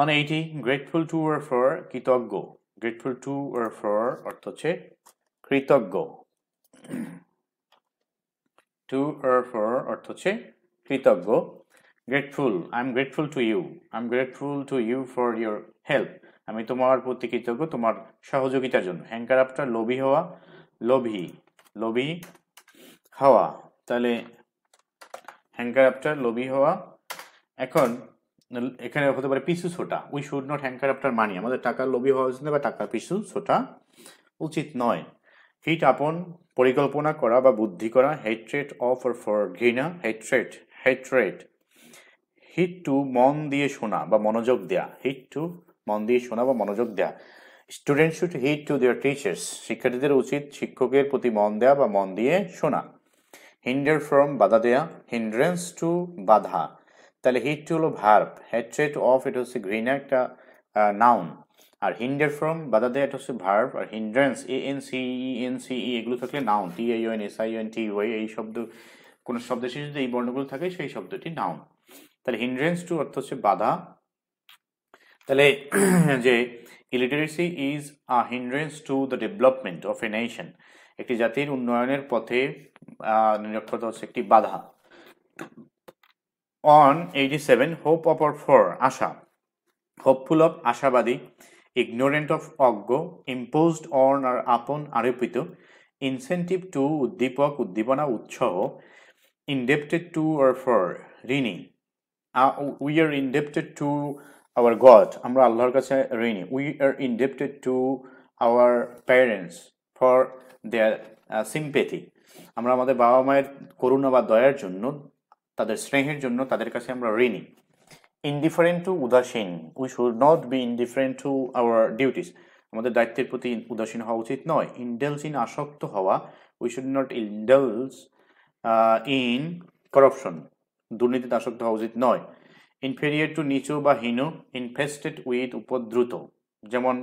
180 grateful to or for, কৃতজ্ঞ, grateful to or for অর্থে কৃতজ্ঞ, to or for অর্থে কৃতজ্ঞ, grateful, I am grateful to you, I am grateful to you for your help, আমি তোমার প্রতি কৃতজ্ঞ তোমার সহযোগিতার জন্য, হ্যাঙ্কার আফটার লোভী হওয়া, লোভী হওয়া, তাহলে হ্যাঙ্কার আফটার লোভী হওয়া, এখন এখানে হতে পারে পিছু ছোটা, we should not hanker after money, আমাদের টাকার লোভী হওয়া উচিত না বা টাকার পিছু ছোটা উচিত নয়, হিট আপন পরিকল্পনা করা বা বুদ্ধি করা, হেট্রেট অফ অর ফর ঘৃণা, হেট্রেট হিট টু মন দিয়ে শোনা বা মনোযোগ দেয়া, হিট টু মন দিয়ে শোনা বা মনোযোগ দেয়া, student should heed to their teachers, শিক্ষার্থীদের উচিত শিক্ষকের প্রতি মন দেয়া বা মন দিয়ে শোনা, হিন্ডার ফ্রম বাধা দেয়া, হিন্ড্রেন্স টু বাধা, তাহলে হিট টু হলো ভার্ব, হেট্রেট অফ এটা হচ্ছে ঘৃণা একটা নাউন, আর হিন্ডার ফ্রম বাধা দেয়া এটা হচ্ছে ভার্ব, আর hindrance A N C E এগুলো থাকলে noun, T I O N S I O N T Y এই শব্দ কোনো শব্দের শেষে যদি এই বর্ণগুলো থাকে সেই শব্দটি নাউন, তাহলে হিন্ড্রেন্স টু অর্থ হচ্ছে বাধা, তাহলে যে illiteracy is a hindrance to the development of a nation, একটি জাতির উন্নয়নের পথে নিরক্ষরতা হচ্ছে একটি বাধা, 187 hope of or for, Asha, hopeful of আশাবাদী, ignorant of অজ্ঞ, imposed on or upon আরোপিত, incentive to উদ্দীপক উদ্দীপনা উৎসাহ, indebted to or for ঋণী, we are indebted to our God, আমরা আল্লাহর কাছে ঋণী, we are indebted to our parents for their sympathy, আমরা আমাদের বাবা মায়ের করুণা বা দয়ার জন্য তাদের স্নেহের জন্য তাদের কাছে আমরা ঋণী, indifferent to উদাসীন, we should not be indifferent to our duties, আমাদের দায়িত্বের প্রতি উদাসীন হওয়া উচিত নয়, indulge in আসক্ত হওয়া, we should not indulge in corruption, দুর্নীতিতে আসক্ত হওয়া উচিত নয়, inferior to নিচু বা হীন, infested with উপদ্রুত, যেমন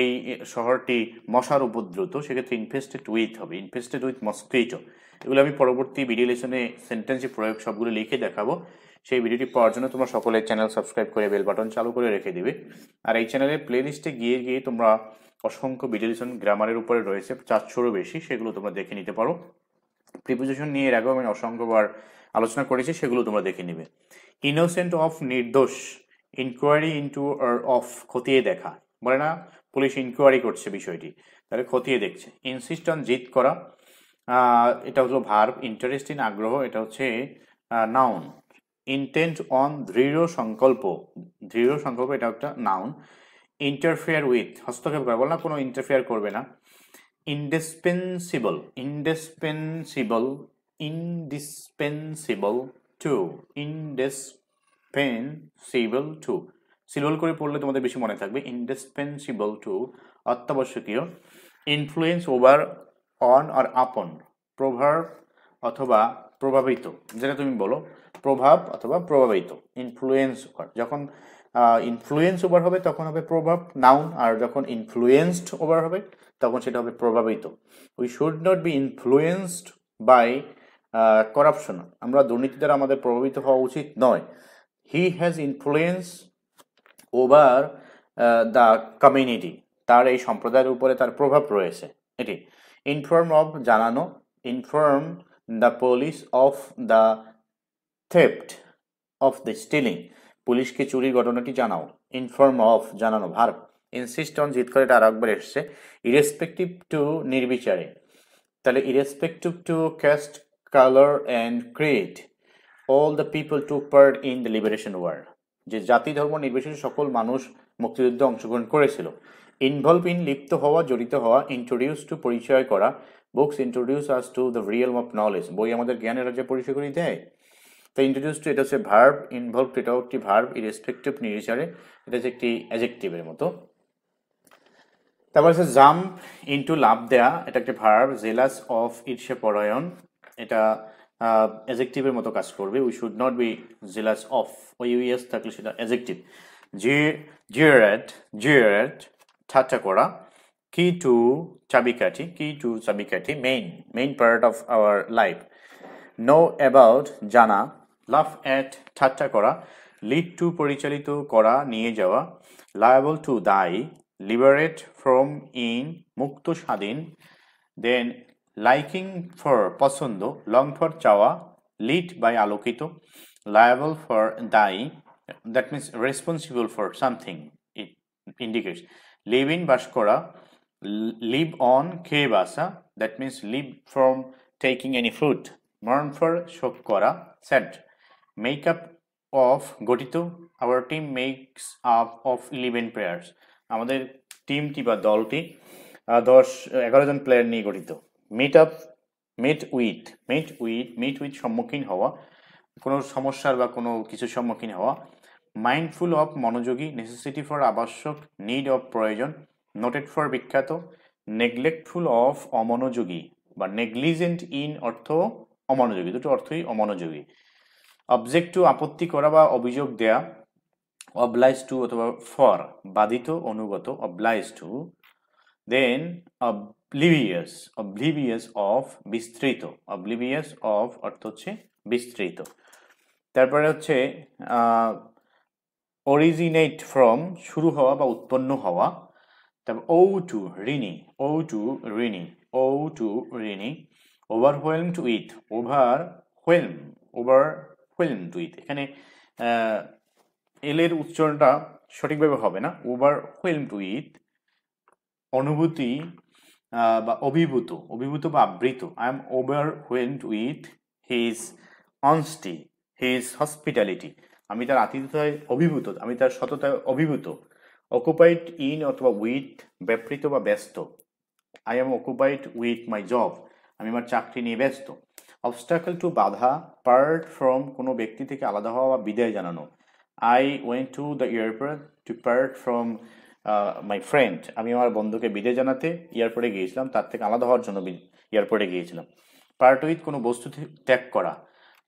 এই শহরটি মশার উপদ্রুত, সেক্ষেত্রে infested with হবে, infested with mosquito, এগুলো আমি পরবর্তী ভিডিও লেসনে সেন্টেন্সে প্রয়োগ সবগুলো লিখে দেখাবো, সেই ভিডিওটি পাওয়ার জন্য তোমরা সকলে চ্যানেল সাবস্ক্রাইব করে বেল বাটন চালু করে রেখে দেবে, আর এই চ্যানেলের প্লেলিস্টে গিয়ে তোমরা অসংখ্য ভিডিও লেসন গ্রামারের উপরে রয়েছে 400-এরও বেশি, সেগুলো তোমরা দেখে নিতে পারো, প্রিপোজিশন নিয়ে এর আগেও আমি অসংখ্যবার আলোচনা করেছি, সেগুলো তোমরা দেখে নেবে, ইনোসেন্ট অফ নির্দোষ, ইনকোয়ারি ইনটু আর অফ খতিয়ে দেখা, বলে না পুলিশ ইনকোয়ারি করছে বিষয়টি, তাহলে খতিয়ে দেখছে, ইনসিস্ট অন জিদ করা, এটা হলো ভার্ব, ইন্টারেস্ট ইন আগ্রহ এটা হচ্ছে নাউন, ইন্টেন্ট অন দৃঢ় সংকল্প, দৃঢ় সংকল্প এটা একটা নাউন, ইন্টারফেয়ার উইথ হস্তক্ষেপ করা, বলে না কোনো ইন্টারফেয়ার করবে না, indispensable to সিলবল করে পড়লে তোমাদের বেশি মনে থাকবে, indispensable to অত্যাবশ্যকীয়, ইনফ্লুয়েন্স ওভার অন আর আপন, প্রভাব অথবা প্রভাবিত, যেটা তুমি বলো প্রভাব অথবা প্রভাবিত, ইনফ্লুয়েন্স ওভার, যখন ইনফ্লুয়েন্স ওভার হবে তখন হবে প্রভাব নাউন, আর যখন ইনফ্লুয়েন্সড ওভার হবে তখন সেটা হবে প্রভাবিত, we should not be influenced by corruption. আমরা দুর্নীতি দ্বারা আমাদের প্রভাবিত হওয়া উচিত নয়। He has influence over the community. তার এই সম্প্রদায়ের উপরে তার প্রভাব রয়েছে। এটি inform of জানানো, inform the police of the theft of the stealing. পুলিশকে চুরির ঘটনাটি জানাও, inform of জানানো verb. Insist on জিত করে, এটা আরেকবার এসেছে। Irrespective to নির্বিচারে, তাহলে irrespective to caste, color and creed, all the people took part in the liberation war. যে জাতি ধর্ম নির্বিশেষে সকল মানুষ মুক্তিযুদ্ধে অংশগ্রহণ করেছিল। Involve in লিপ্ত হওয়া, জড়িত হওয়া, introduce to পরিচয় করা, books introduce us to the realm of knowledge. বই আমাদের জ্ঞানের রাজ্যে পরিচয় করিয়ে দেয়। তো ইন্ট্রোডিউস টু এটা হচ্ছে ভার্ব, ইনভলভ এটাও একটি ভার্ব, ইরেসপেক্টিভ নির্বিচারে এটা হচ্ছে একটি অ্যাডজেক্টিভের মতো। তারপর হচ্ছে জাম্প ইনটু লাভ দেয়া, এটা একটা ভার্ব। জেলাস অফ, ঈর্ষে পরায়ণ, এটা অ্যাডজেক্টিভের মতো কাজ করবে। We should not be jealous of, ওই ইউএস থাকলে সেটা অ্যাডজেক্টিভ। জিরেট, জিরেট ঠাট্টা করা। কি টু চাবিকাঠি, কি টু চাবিকাঠি, main main part of our life. Know about জানা। লাফ অ্যাট ঠাট্টা করা। লিড টু পরিচালিত করা, নিয়ে যাওয়া। লায়াবল টু দায়ী। লিবারেট ফ্রম ইন, মুক্ত স্বাধীন। দেন লাইকিং ফর পছন্দ, লং ফর চাওয়া। লিড বাই আলোকিত। লায়াবল ফর দায়ী, that means responsible for something, it indicates. Live in বাস করা। লিভ অন খেয়ে বাসা, that means live from taking any food. Mourn for শোক করা, স্যাড। মেক আপ অফ গঠিত। Our team makes up of 11 players, আমাদের টিমটি বা দলটি 10-11 প্লেয়ার নিয়ে গঠিত। Meet up, meet with, meet with, meet with সম্মুখীন হওয়া, কোনো সমস্যার বা কোনো কিছুর সম্মুখীন হওয়া। মাইন্ডফুল অফ মনোযোগী। নেসেসিটি ফর আবশ্যক, নিড অফ প্রয়োজন। নোটেড ফর বিখ্যাত। নেগলেক্টফুল অফ অমনোযোগী বা নেগলিজেন্ট ইন অর্থ অমনোযোগী, দুটো অর্থই অমনোযোগী। অবজেক্ট টু আপত্তি করা বা অভিযোগ দেয়া। অবলাইজ টু অথবা ফর বাধিত, অনুগত, oblige to. Then oblivious, oblivious of বিস্তৃত, অবলিভিয়াস অফ অর্থ হচ্ছে বিস্তৃত। তারপরে হচ্ছে অরিজিনেট ফ্রম, শুরু হওয়া বা উৎপন্ন হওয়া। তারপর ও টু ঋণী, ও টু ঋণী, ও টু ঋণী। Overwhelmed with, overwhelm, overwhelmed with, এখানে এলের উচ্চারণটা সঠিকভাবে হবে না। ওভারওয়েলমড উইথ, অনুভূতি বা অভিভূত, অভিভূত বা আবৃত। I am overwhelmed with his honesty, his hospitality, আমি তার আতিথ্যতায় অভিভূত, আমি তার সততায় অভিভূত। অকুপাইড ইন অথবা উইথ, ব্যাপৃত বা ব্যস্ত। I am occupied with my job, আমি আমার চাকরি নিয়ে ব্যস্ত। অবস্টাকল টু বাধা। পার্ট ফ্রম, কোনো ব্যক্তি থেকে আলাদা হওয়া বা বিদায় জানানো। I went to the airport to part from my friend, আমি আমার বন্ধুকে বিদায় জানাতে এয়ারপোর্টে গিয়েছিলাম, তার থেকে আলাদা হওয়ার জন্য এয়ারপোর্টে গিয়েছিলাম। পার্ট উইথ, কোনো বস্তু ত্যাগ করা।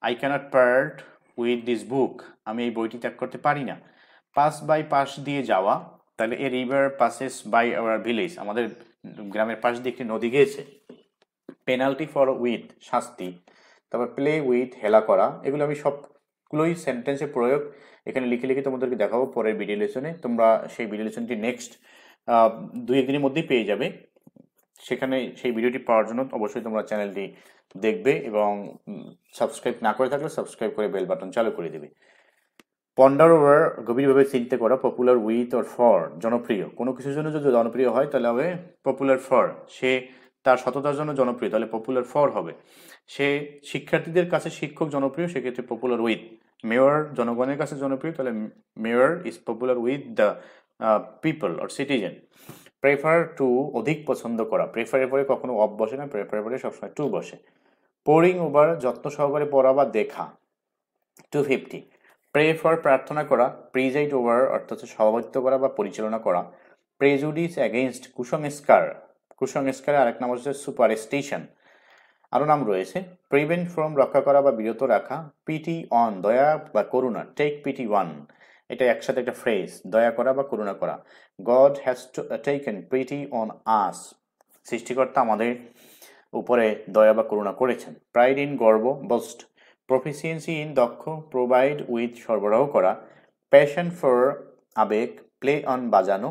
I cannot part with this book, আমি এই বইটি ত্যাগ করতে পারি না। পাস বাই, পাশ দিয়ে যাওয়া। তাহলে a river passes by our village, আমাদের গ্রামের পাশ দিয়ে একটি নদী গিয়েছে। পেনাল্টি ফর উইথ, শাস্তি। তারপর প্লে উইথ, হেলা করা। এগুলো আমি সবগুলোই সেন্টেন্সে প্রয়োগ এখানে লিখে লিখে তোমাদেরকে দেখাবো পরের ভিডিও লেসনে। তোমরা সেই ভিডিও লেসনটি নেক্সট 2-1 দিনের মধ্যেই পেয়ে যাবে। সেখানে সেই ভিডিওটি পাওয়ার জন্য অবশ্যই তোমরা চ্যানেলটি দেখবে এবং সাবস্ক্রাইব না করে থাকলে সাবস্ক্রাইব করে বেল বাটন চালু করে দেবে। পন্ডার ওভার, গভীরভাবে চিন্তা করা। পপুলার উইথ অর ফর, জনপ্রিয়, কোনো কিছুর জন্য যদি জনপ্রিয় হয় তাহলে হবে পপুলার ফর। সে তার সততার জন্য জনপ্রিয়, তাহলে পপুলার ফর হবে। সে শিক্ষার্থীদের কাছে শিক্ষক জনপ্রিয়, সেক্ষেত্রে পপুলার উইথ। মেয়র, জনগণের কাছে জনপ্রিয়, তাহলে mayor is popular with the people or citizen. Prefer to, অধিক পছন্দ করা। প্রেফারের পরে কখনো অফ বসে না, প্রেফারের পরে সবসময় টু বসে। পোরিং ওভার, যত্ন সহকারে পড়া বা দেখা। 250। প্রে ফর, প্রার্থনা করা। প্রিজাইড ওভার অর্থাৎ সভাপতিত্ব করা বা পরিচালনা করা। প্রেজুডিস এগেইনস্ট, কুসংস্কার, কুসংস্কারের আরেক নাম হচ্ছে সুপারস্টিশন, আরও নাম রয়েছে। প্রিভেন্ট ফ্রম, রক্ষা করা বা বিরত রাখা। পিটি অন, দয়া বা করুণা, টেক পিটি ওয়ান, এটা একসাথে একটা ফ্রেজ, দয়া করা বা করুণা করা। God has taken pity on us, সৃষ্টিকর্তা আমাদের উপরে দয়া বা করুণা করেছেন। প্রাইড ইন গর্ব, বস্ট। প্রফিসিয়েন্সি ইন দক্ষ, প্রোভাইড উইথ সরবরাহ করা। প্যাশন ফর আবেগ, প্লে অন বাজানো।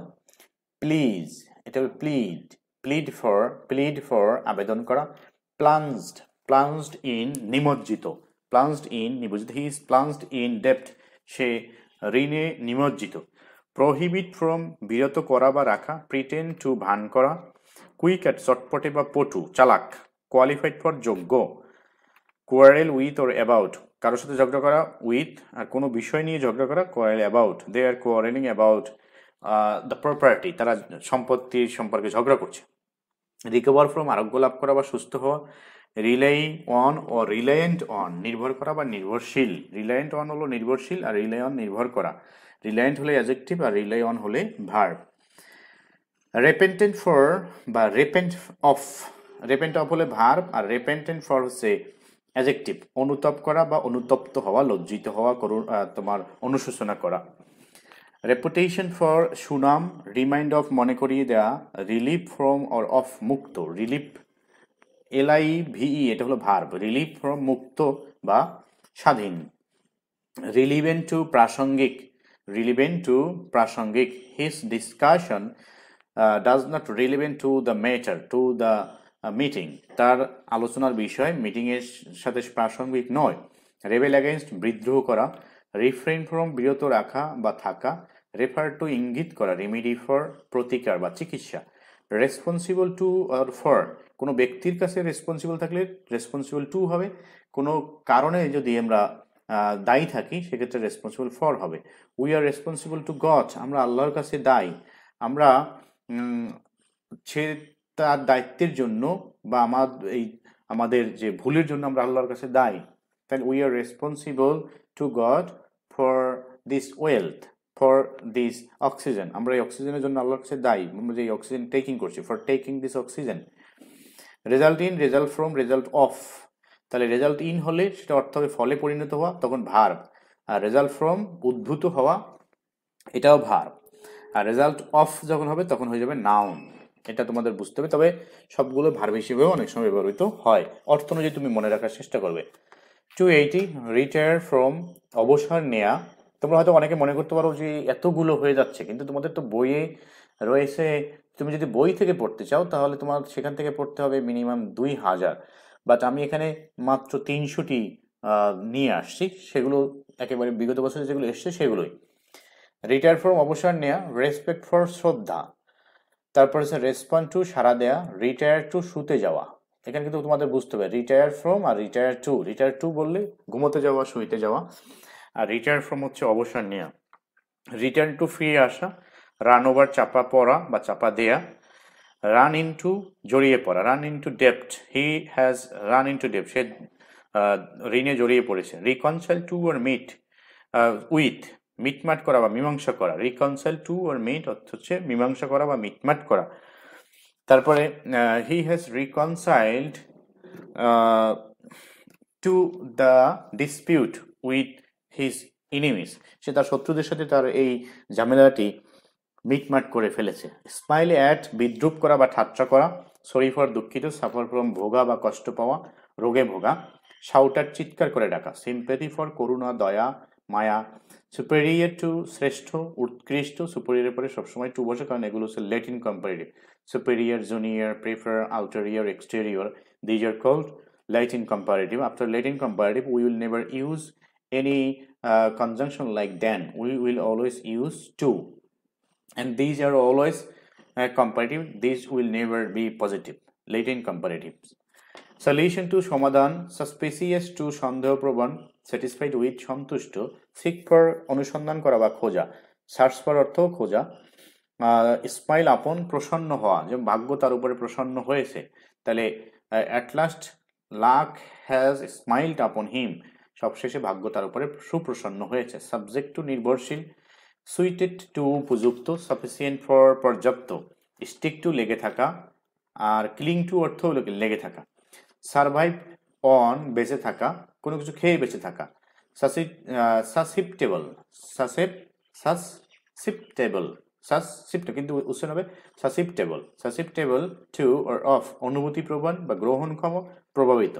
প্লিজ, এটা হল প্লিড, প্লিড ফর আবেদন করা। প্লাঞ্জড, প্লাঞ্জড ইন নিমজ্জিত, প্লাঞ্জড ইন নিমজ্জিত। হি ইজ প্লাঞ্জড ইন ডেপ্ট, সে ঋণে নিমজ্জিত। প্রহিবিট ফ্রম, বিরত করা বা রাখা। প্রিটেন্ড টু, ভান করা। কুইক অ্যাট, চটপটে বা পটু, চালাক। কোয়ালিফাইড ফর, যোগ্য। কোয়ারেল উইথ অর অ্যাবাউট, কারোর সাথে ঝগড়া করা। উইথ, আর কোনো বিষয় নিয়ে ঝগড়া করা, quarrel about. They are quarrelling about the property, তারা সম্পত্তির সম্পর্কে ঝগড়া করছে। রিকভার ফ্রম, আরোগ্য লাভ করা বা সুস্থ হওয়া। রিলাই অন ও রিলায়েন্ট অন, নির্ভর করা বা নির্ভরশীল। রিলায়েন্ট অন হলো নির্ভরশীল, আর রিলাই অন নির্ভর করা। রিলায়েন্ট হলে অ্যাডজেক্টিভ, আর রিলাই অন হলে ভার্ব। রেপেন্টেন্ট ফর বা রেপেন্ট অফ, রেপেন্ট অফ হলে ভার্ব, আর রেপেন্টেন্ট ফর হচ্ছে অ্যাডজেক্টিভ। অনুতপ করা বা অনুতপ্ত হওয়া, লজ্জিত হওয়া, তোমার অনুশোচনা করা। রেপুটেশন ফর, সুনাম। রিমাইন্ড অফ, মনে করিয়ে দেওয়া। রিলিফ ফ্রম অর অফ, মুক্ত। রিলিফ, LIVE, এটা হলো ভার্ব। রিলিফ ফ্রম, মুক্ত বা স্বাধীন। রিলিভেন্ট টু, প্রাসঙ্গিক। রিলিভেন্ট টু, প্রাসঙ্গিক। His discussion does not relevant to the matter, to the meeting, তার আলোচনার বিষয় মিটিংয়ের সাথে প্রাসঙ্গিক নয়। রেবেল এগেনস্ট, বিদ্রোহ করা। রিফ্রেইন ফ্রম, বিরত রাখা বা থাকা। রেফার টু, ইঙ্গিত করা। রেমিডি ফর, প্রতিকার বা চিকিৎসা। রেসপন্সিবল টু অর ফর, কোনো ব্যক্তির কাছে রেসপন্সিবল থাকলে রেসপন্সিবল টু হবে। কোনো কারণে যদি আমরা দায়ী থাকি সেক্ষেত্রে রেসপন্সিবল ফর হবে। We are responsible to God, আমরা আল্লাহর কাছে দায়ী। আমরা সে তার দায়িত্বের জন্য বা আমাদের যে ভুলের জন্য আমরা আল্লাহর কাছে দায়ী। তাহলে we are responsible to God for this wealth, for this oxygen, আমরা এই অক্সিজেনের জন্য আল্লাহর কাছে দায়ী, আমরা যে অক্সিজেন টেকিং করছি, for taking this oxygen. Result in, result from, result of. তাহলে রেজাল্ট ইন হলে সেটা অর্থ হবে ফলে পরিণত হওয়া, তখন ভার্ব। আর রেজাল্ট ফ্রম, উদ্ভূত হওয়া, এটাও ভার্ব। আর রেজাল্ট অফ যখন হবে তখন হয়ে যাবে নাউন। এটা তোমাদের বুঝতে হবে, তবে সবগুলো ভার্ব হিসেবেও অনেক সময় ব্যবহৃত হয়। অর্থ অনুযায়ী তুমি মনে রাখার চেষ্টা করবে। 280, রিটায়ার ফ্রম, অবসর নেয়া। তোমরা হয়তো অনেকে মনে করতে পারো যে এতগুলো হয়ে যাচ্ছে, কিন্তু তোমাদের তো বইয়ে রয়েছে, তুমি যদি বই থেকে পড়তে চাও তাহলে তোমার সেখান থেকে পড়তে হবে মিনিমাম 2000, বাট আমি এখানে মাত্র 300টি নিয়ে আসছি, সেগুলো একেবারে বিগত বছরে যেগুলো এসছে সেগুলোই। রিটায়ার ফ্রম, অবসর নেয়া। রেসপেক্ট ফর, শ্রদ্ধা। তারপর হচ্ছে রেসপন্ড টু, সাড়া দেয়া। রিটায়ার টু, শুতে যাওয়া। এখানে কিন্তু তোমাদের বুঝতে হবে রিটায়ার ফ্রম আর রিটায়ার টু। রিটায়ার টু বললে ঘুমোতে যাওয়া, শুইতে যাওয়া, আর রিটায়ার ফ্রম হচ্ছে অবসর নেয়া। রিটার্ন টু, ফিরে আসা। রান ওভার, চাপা পড়া বা চাপা দেয়া। রান ইনটু, জড়িয়ে পড়া। রান ইনটু ডেপ্ট, হি হ্যাজ রান ইনটু ডেপ্ট, সে ঋণে জড়িয়ে পড়েছে। Reconcile to or meet with, মিটমাট করা বা মীমাংসা করা। রিকনসাইল টু অর মিট অর্থ হচ্ছে মীমাংসা করা বা মিটমাট করা। তারপরে he has reconciled to the dispute with his enemies, সে তার শত্রুদের সাথে তার এই ঝামেলাটি মিটমাট করে ফেলেছে। স্মাইল অ্যাট, বিদ্রুপ করা বা ঠাট্টা করা। সরি ফর, দুঃখিত। সাফার ফ্রম, ভোগা বা কষ্ট পাওয়া, রোগে ভোগা। শাউটার, চিৎকার করে ডাকা। সিম্প্যাথি ফর, করুণা, দয়া, মায়া। সুপেরিয়ার টু, শ্রেষ্ঠ, উৎকৃষ্ট। সুপেরিয়ারের পরে সবসময় টু বসে, কারণ এগুলো হচ্ছে Latin comparative. Superior, junior, prefer, ulterior, exterior, these are called Latin comparative. After Latin comparative we will never use any conjunction like than, we will always use to. And these are always comparative. These will never be positive. Latent comparatives. Solution to, সমাধান। Suspicious to, সন্দেহপ্রবণ। Satisfied with, সন্তুষ্ট। Seek for, অনুসন্ধান করা বা খোঁজা। Search for অর্থ খোঁজা। Smile upon, প্রসন্ন হওয়া, যেমন ভাগ্য তার উপরে প্রসন্ন হয়েছে। তাহলে at last luck has smiled upon him, সবশেষে ভাগ্য তার উপরে সুপ্রসন্ন হয়েছে। Subject to, নির্ভরশীল। সুইটেড টু, উপযুক্ত। সাফিসিয়েন্ট ফর, পর্যাপ্ত। স্টিক টু, লেগে থাকা। আর ক্লিং টু অর্থ হলো লেগে থাকা। সারভাইভ অন, বেঁচে থাকা, কোনো কিছু খেয়ে বেঁচে থাকা। সাসিপটেবল, সাসেপটেবল susceptible to or of অনুভূতি প্রবণ বা গ্রহণক্ষম প্রভাবিত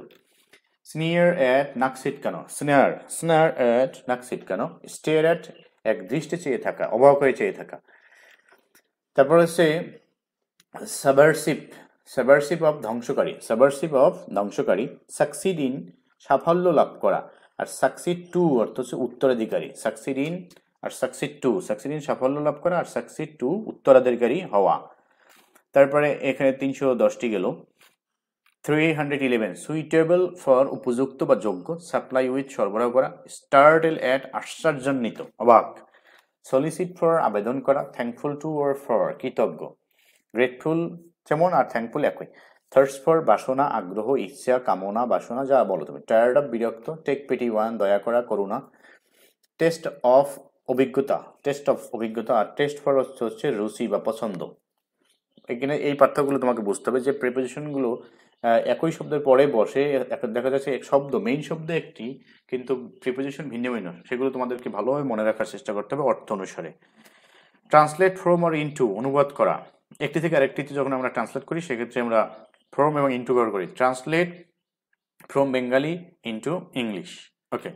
sneer at নাক ছিটকানো sneer at নাক ছিটকানো stare at এক দৃষ্টি চেয়ে থাকা অবাক হয়ে চেয়ে থাকা তারপর হচ্ছে subversive subversive of ধ্বংসকারী succeed in সাফল্য লাভ করা আর succeed to অর্থ হচ্ছে উত্তরাধিকারী succeed in R succeed in সাফল্য লাভ করা আর succeed to উত্তরাধিকারী হওয়া তারপরে এখানে 310 টি গেল 311 suitable for উপযুক্ত বা যোগ্য supply with সরবরাহ করা startle at আশ্চর্যজনিত অবাক solicit for আবেদন করা thankful to or for কৃতজ্ঞ grateful যেমন আর thankful একই thirst for বাসনা আগ্রহ ইচ্ছা কামনা বাসনা যা বলো তুমি tired of বিরক্ত take pity one দয়া করা করুণা test of অভিজ্ঞতা টেস্ট অফ অভিজ্ঞতা আর টেস্ট ফর হচ্ছে রুচি বা পছন্দ এখানে এই পার্থক্যগুলো তোমাকে বুঝতে হবে যে প্রিপজিশন গুলো একই শব্দের পরে বসে দেখা যাচ্ছে এক শব্দ মেইন শব্দ একটি কিন্তু প্রিপজিশন ভিন্ন ভিন্ন সেগুলো তোমাদেরকে ভালোভাবে মনে রাখার চেষ্টা করতে হবে অর্থ অনুসারে ট্রান্সলেট ফ্রম অর ইনটু অনুবাদ করা একটি থেকে আরেকটিতে যখন আমরা ট্রান্সলেট করি সেই ক্ষেত্রে আমরা ফ্রম এবং ইনটু ব্যবহার করি translate from Bengali into English okay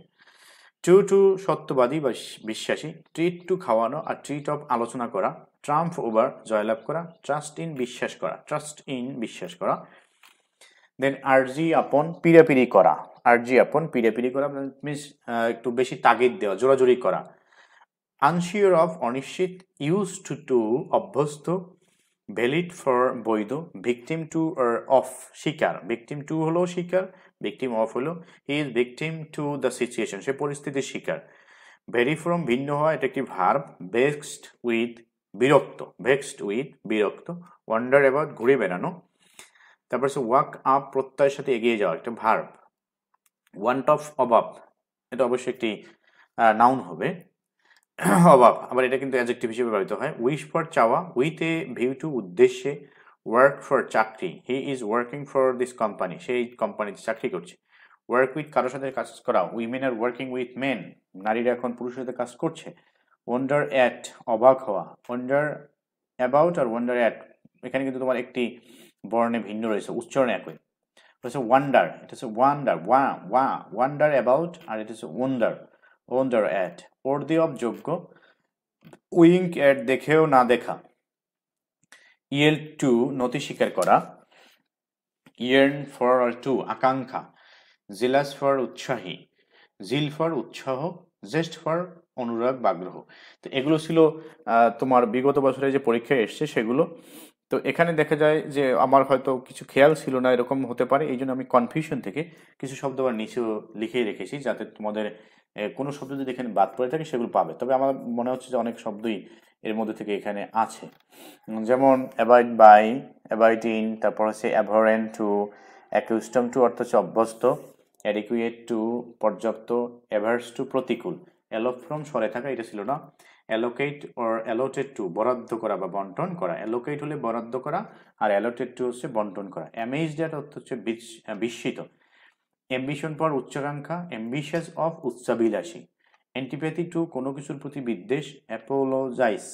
True to সত্যবাদী বা বিশ্বাসী treat to খাওয়ানো আর treat of আলোচনা করা triumph over জয়লাভ করা trust in বিশ্বাস করা then argy upon পিরাপিরি করা means একটু বেশি তাগিদ দেওয়া জোরাজুরি করা unsure of অনিশ্চিত used to অভ্যস্ত valid for বৈধ victim to or of শিকার victim to হলো শিকার victim of holo he is victim to the situation she poristhitir shikar vary from bhinno hoy eta ekti verb vexed with birokto wonder about ghore berano tarpor she walk up protyoy sathe egiye jawa ekta verb want of above eta obosshoi ekti noun hobe above abar eta kintu adjective hishebe ব্যবহৃত hoy wish for chawa with a view to uddeshye work for চাকরি he is working for this company সেই কোম্পানিতে চাকরি করছে work with কারোর সাথে কাজ করা women are working with men নারীরা এখন পুরুষের সাথে কাজ করছে wonder at অবাক হওয়া wonder about R wonder at এখানে কিন্তু তোমার একটি বর্ণে ভিন্ন রয়েছে উচ্চারণ একই হচ্ছে wonder এটা হচ্ছে wonder wonder about আর এটা হচ্ছে wonder at worthy of যোগ্য wink at দেখেও না দেখা yield to noti shikar kora yearn for or to akankha jealous for utsahi zeal for utsaho zest for anurag bagroh to egulo chilo tomar bigoto boshore je porikha esche shegulo to ekhane dekha jay je amar hoyto kichu kheyal chilo na erokom hote pare eijonno ami confusion theke kichu shobdo bar niche likhei rekhechi jate tomader kono shobdo jodi ekhane bad pore thake shegulo pabe tobe amar mone hocche je onek shobdoi এর মধ্যে থেকে এখানে আছে যেমন abide by abide in তারপর আছে অ্যাভারেন্ট two অ্যাকুস্টম two অর্থ হচ্ছে অভ্যস্ত অ্যাডিকুয়েট টু পর্যাপ্ত অ্যাভার্স টু প্রতিকূল অ্যালোক ফ্রম সরে থাকা এটা ছিল না অ্যালোকেট অর অ্যালোটেড টু বরাদ্দ করা বা বন্টন করা অ্যালোকেট হলে বরাদ্দ করা আর অ্যালোটেড টু হচ্ছে বন্টন করা অ্যামেজড অর্থ হচ্ছে বিস্মিত অ্যাম্বিশন ফর উচ্চাকাঙ্ক্ষা অ্যাম্বিশিয়াস অফ উচ্চাভিলাষী antipathy to kono kishur proti biddesh apologize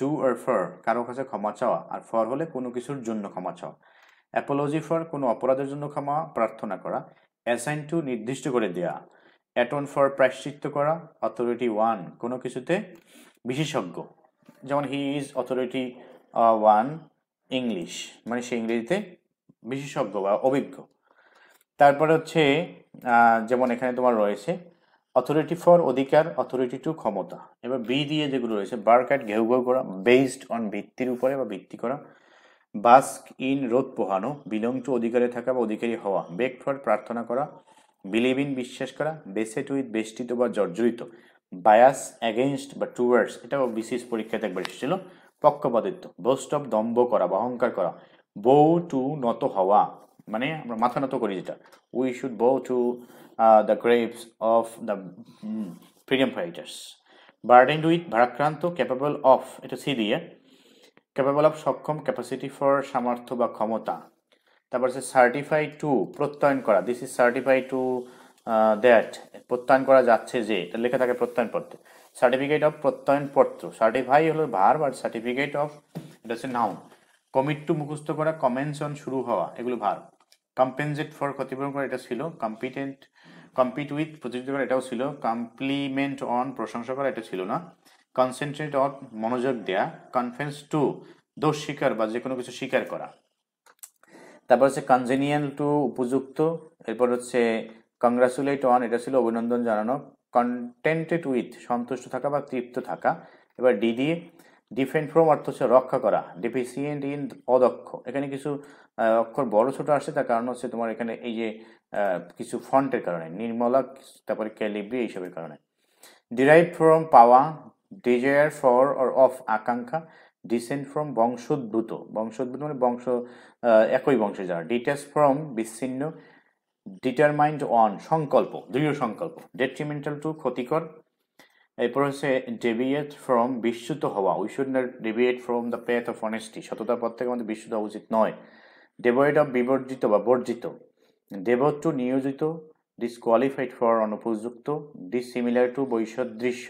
to or for karo kache khoma chawa ar for hole kono kishur jonno khoma chawa apology for kono oporader jonno khoma prarthona kora assign to nirdishto kore deya atone for prashchitto kora authority one kono kishute bisheshoggo jemon he is authority one english mane she english te bisheshoggo ba obiggo তারপরে হচ্ছে যেমন এখানে তোমার রয়েছে authority for অধিকার authority to ক্ষমতা এবার B দিয়ে যেগুলো রয়েছে বারকাট ঘেউঘেউ করা বেসড অন ভিত্তির উপরে বা ভিত্তি করা বাস্ক ইন রোদ পোহানো বিলং টু অধিকারে থাকা বা অধিকারী হওয়া বেক ফর প্রার্থনা করা বিলিভ ইন বিশ্বাস করা বেসেট উইথ বেষ্টিত বা জর্জরিত বায়াস অ্যাগেনস্ট বা টুয়ার্ডস এটাও বিসিএস পরীক্ষাতে একবার এসেছিল পক্ষপাতিত্ব বোস্ট অফ দম্ভ করা বা অহংকার করা বউ টু নত হওয়া মানে আমরা মাথা নত করি যেটা we should bow to the graves of the freedom fighters burdened with ভারাক্রান্ত ক্যাপেবল অফ এটা সি দিয়ে ক্যাপেবল অফ সক্ষম ক্যাপাসিটি ফর সামর্থ্য বা ক্ষমতা তারপর হচ্ছে সার্টিফাই টু প্রত্যয়ন করা this is certify to that প্রত্যয়ন করা যাচ্ছে যে এটা লেখা থাকে প্রত্যয়ন পত্র সার্টিফিকেট অফ প্রত্যয়ন পত্র সার্টিফাই হলো ভার্ব আর সার্টিফিকেট অফ এটা হচ্ছে নাউন কমিট টু মুখস্থ করা কমেন্টস অন শুরু হওয়া এগুলো ভার্ব কম্পেনসেট ফর ক্ষতিপূরণ করা এটা ছিল কম্পিটেন্ট কম্পিট উইথ প্রতিযোগিতা করা এটাও ছিল কমপ্লিমেন্ট অন প্রশংসা করা এটা ছিল না কনসেন্ট্রেট অন মনোযোগ দেয়া কনফেন্স টু দোষ স্বীকার বা যে কোনো কিছু স্বীকার করা তারপর হচ্ছে কনজেনিয়াল টু উপযুক্ত এরপর হচ্ছে কংগ্রাচুলেট অন এটা ছিল অভিনন্দন জানানো কন্টেন্টেড উইথ সন্তুষ্ট থাকা বা তৃপ্ত থাকা এবার ডিডি ডিফেন্ড ফ্রম অর্থ হচ্ছে রক্ষা করা ডেফিসিয়েন্ট ইন অদক্ষ এখানে কিছু অক্ষর বড় ছোটো আসছে তার কারণ হচ্ছে তোমার এখানে এই যে কিছু ফন্টের কারণে নির্মলা তারপরে ক্যালিব্রি এইসবের কারণে ডিরাইভ ফ্রম পাওয়া ডিজায়ার ফর অর অফ আকাঙ্ক্ষা ডিসেন্ট ফ্রম বংশোদ্ভূত বংশোদ্ভূত মানে বংশ একই বংশে যারা ডিটাচ ফ্রম বিচ্ছিন্ন ডিটারমাইন্ড অন সংকল্প দৃঢ় সংকল্প ডেট্রিমেন্টাল টু ক্ষতিকর এরপর হচ্ছে ডেভিয়েট ফ্রম বিচ্যুত হওয়া we should not deviate from the path of honesty সততার পথ থেকে আমাদের বিচ্যুত হওয়া উচিত নয় ডেভয়েড অফ বিবর্জিত বা বর্জিত ডেভট টু নিয়োজিত ডিসকোয়ালিফাইড ফর অনুপযুক্ত ডিসিমিলার টু বৈসদৃশ্য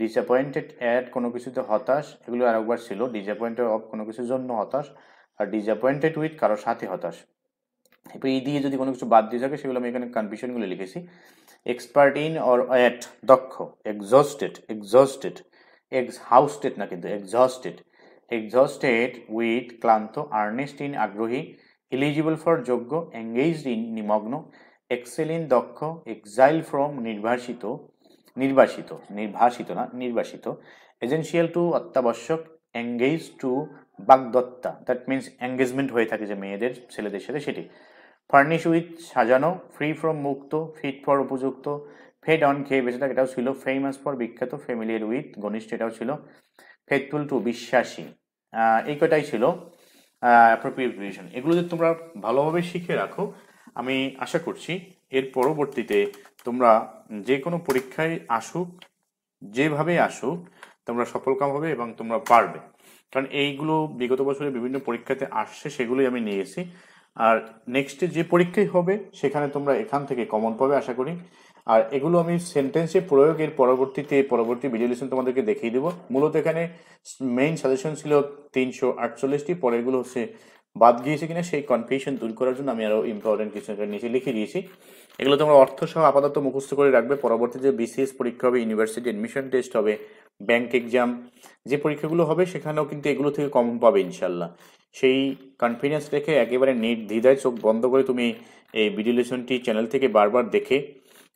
ডিসঅ্যাপয়েন্টেড অ্যাট কোনো কিছুতে হতাশ এগুলো আরেকবার ছিল ডিসঅ্যাপয়েন্টেড অফ কোনো কিছুর জন্য হতাশ আর ডিসঅ্যাপয়েন্টেড উইথ কারোর সাথে হতাশ এরপর এই দিয়ে যদি কোনো কিছু বাদ দিয়ে থাকে সেগুলো আমি এখানে কনফিউশনগুলো লিখেছি এক্সপার্ট ইন অর অ্যাট দক্ষ এক্সস্টেড এক্সস্টেড এক্স হাউস্টেড না কিন্তু এক্সস্টেড এক্সস্টেড উইথ ক্লান্ত আর্নেস্ট ইন আগ্রহী এলিজিবল ফর যোগ্য এঙ্গেজড ইন নিমগ্ন এক্সেল ইন দক্ষ এক্সাইল ফ্রম নির্বাসিত নির্বাসিত নির্বাসিত না নির্বাসিত এজেন্সিয়াল টু অত্যাবশ্যক এঙ্গেজ টু বাগদত্তা দ্যাট মিনস এঙ্গেজমেন্ট হয়ে থাকে যে মেয়েদের ছেলেদের সাথে সেটি ফার্নিশ উইথ সাজানো ফ্রি ফ্রম মুক্ত ফিট ফর উপযুক্ত ফেড অন খেয়ে বেঁচে থাকে এটাও ছিল ফেমাস ফর বিখ্যাত ফ্যামিলিয়ার উইথ ঘনিষ্ঠ এটাও ছিল ফেথফুল টু বিশ্বাসী এই কটাই ছিল অ্যাপ্রোপ্রিয়েট প্রিপারেশন এগুলো যদি তোমরা ভালোভাবে শিখে রাখো আমি আশা করছি এর পরবর্তীতে তোমরা যে কোনো পরীক্ষায় আসুক যেভাবে আসুক তোমরা সফলকাম হবে এবং তোমরা পারবে কারণ এইগুলো বিগত বছরে বিভিন্ন পরীক্ষাতে আসছে সেগুলোই আমি নিয়েছি আর নেক্সটে যে পরীক্ষাই হবে সেখানে তোমরা এখান থেকে কমন পাবে আশা করি আর এগুলো আমি সেন্টেন্সে প্রয়োগের পরবর্তী ভিজুয়ালাইজেশন তোমাদেরকে দেখিয়ে দেবো মূলত এখানে মেইন সাজেশন ছিল ৩৪৮টি পরে এগুলো হচ্ছে বাদ গিয়েছে কিনা সেই কনফিউশন দূর করার জন্য আমি আরও ইম্পর্টেন্ট কিছু নিচে লিখে দিয়েছি এগুলো তোমরা অর্থ সহ আপাতত মুখস্থ করে রাখবে পরবর্তী যে বিসিএস পরীক্ষা হবে ইউনিভার্সিটি অ্যাডমিশন টেস্ট হবে ব্যাংক এক্সাম যে পরীক্ষাগুলো হবে সেখানেও কিন্তু এগুলো থেকে কমন পাবে ইনশাল্লাহ সেই কনফিডেন্স রেখে একেবারে নির্দ্বিধায় চোখ বন্ধ করে তুমি এই ভিডিওলেশনটি চ্যানেল থেকে বারবার দেখে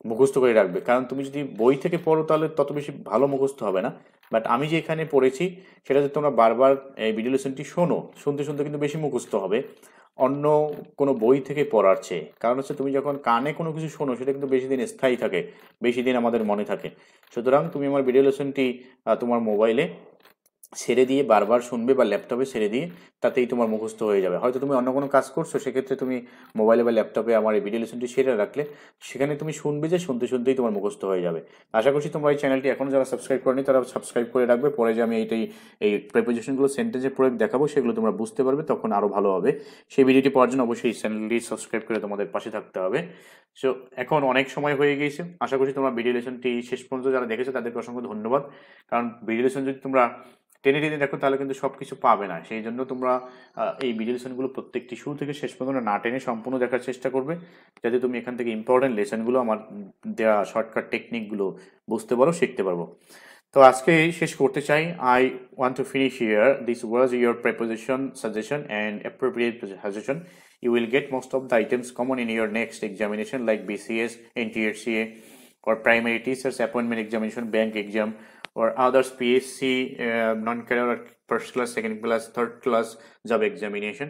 মুখস্থ করে রাখবে কারণ তুমি যদি বই থেকে পড়ো তাহলে তত বেশি ভালো মুখস্থ হবে না বাট আমি যে এখানে পড়েছি সেটা যদি তোমরা বারবার এই ভিডিও লেসনটি শোনো শুনতে শুনতে কিন্তু বেশি মুখস্থ হবে অন্য কোনো বই থেকে পড়ার চেয়ে কারণ হচ্ছে তুমি যখন কানে কোনো কিছু শোনো সেটা কিন্তু বেশি দিন স্থায়ী থাকে বেশি দিন আমাদের মনে থাকে সুতরাং তুমি আমার ভিডিও লেসনটি তোমার মোবাইলে ছেড়ে দিয়ে বারবার শুনবে বা ল্যাপটপে ছেড়ে দিয়ে তাতেই তোমার মুখস্থ হয়ে যাবে হয়তো তুমি অন্য কোনো কাজ করছো সেক্ষেত্রে তুমি মোবাইলে বা ল্যাপটপে আমার এই ভিডিও লেসনটি সেরে রাখলে সেখানে তুমি শুনবে যে শুনতে শুনতেই তোমার মুখস্থ হয়ে যাবে আশা করছি তোমরা এই চ্যানেলটি এখনও যারা সাবস্ক্রাইব করেনি তারা সাবস্ক্রাইব করে রাখবে পরে যে আমি এই প্রিপোজিশনগুলো সেন্টেন্সে প্রয়োগ দেখাবো সেগুলো তোমরা বুঝতে পারবে তখন আরও ভালো হবে সেই ভিডিওটি পাওয়ার জন্য অবশ্যই চ্যানেলটি সাবস্ক্রাইব করে তোমাদের পাশে থাকতে হবে সো এখন অনেক সময় হয়ে গিয়েছে আশা করছি তোমরা ভিডিও লেসনটি শেষ পর্যন্ত যারা দেখেছো তাদেরকে অসংখ্য ধন্যবাদ কারণ ভিডিও লেসন যদি তোমরা টেনে দেখো তাহলে কিন্তু সব কিছু পাবে না সেই জন্য তোমরা এই ভিডিও লেসনগুলো প্রত্যেকটি শুরু থেকে শেষ পর্যন্ত না টেনে সম্পূর্ণ দেখার চেষ্টা করবে যাতে তুমি এখান থেকে ইম্পর্টেন্ট লেসনগুলো আমার দেওয়া শর্টকাট টেকনিকগুলো বুঝতে পারো শিখতে পারবো তো আজকে শেষ করতে চাই I want to finish here this was your preposition suggestion and appropriate suggestion you will get most of the items common in your next examination like BCS NTSCA or primary teachers appointment examination bank exam or others PSC, non-career, first class, second class, third class job examination.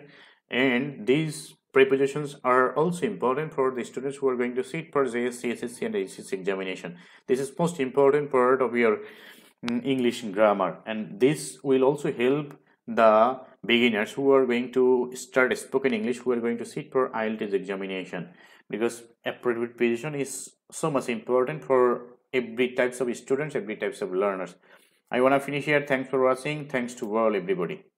And these prepositions are also important for the students who are going to sit for JSC, SSC and HSC examination. This is most important part of your English grammar. And this will also help the beginners who are going to start spoken English, who are going to sit for IELTS examination. Because appropriate preposition is so much important for every types of students, every types of learners. I want to finish here. Thanks for watching. Thanks to all everybody.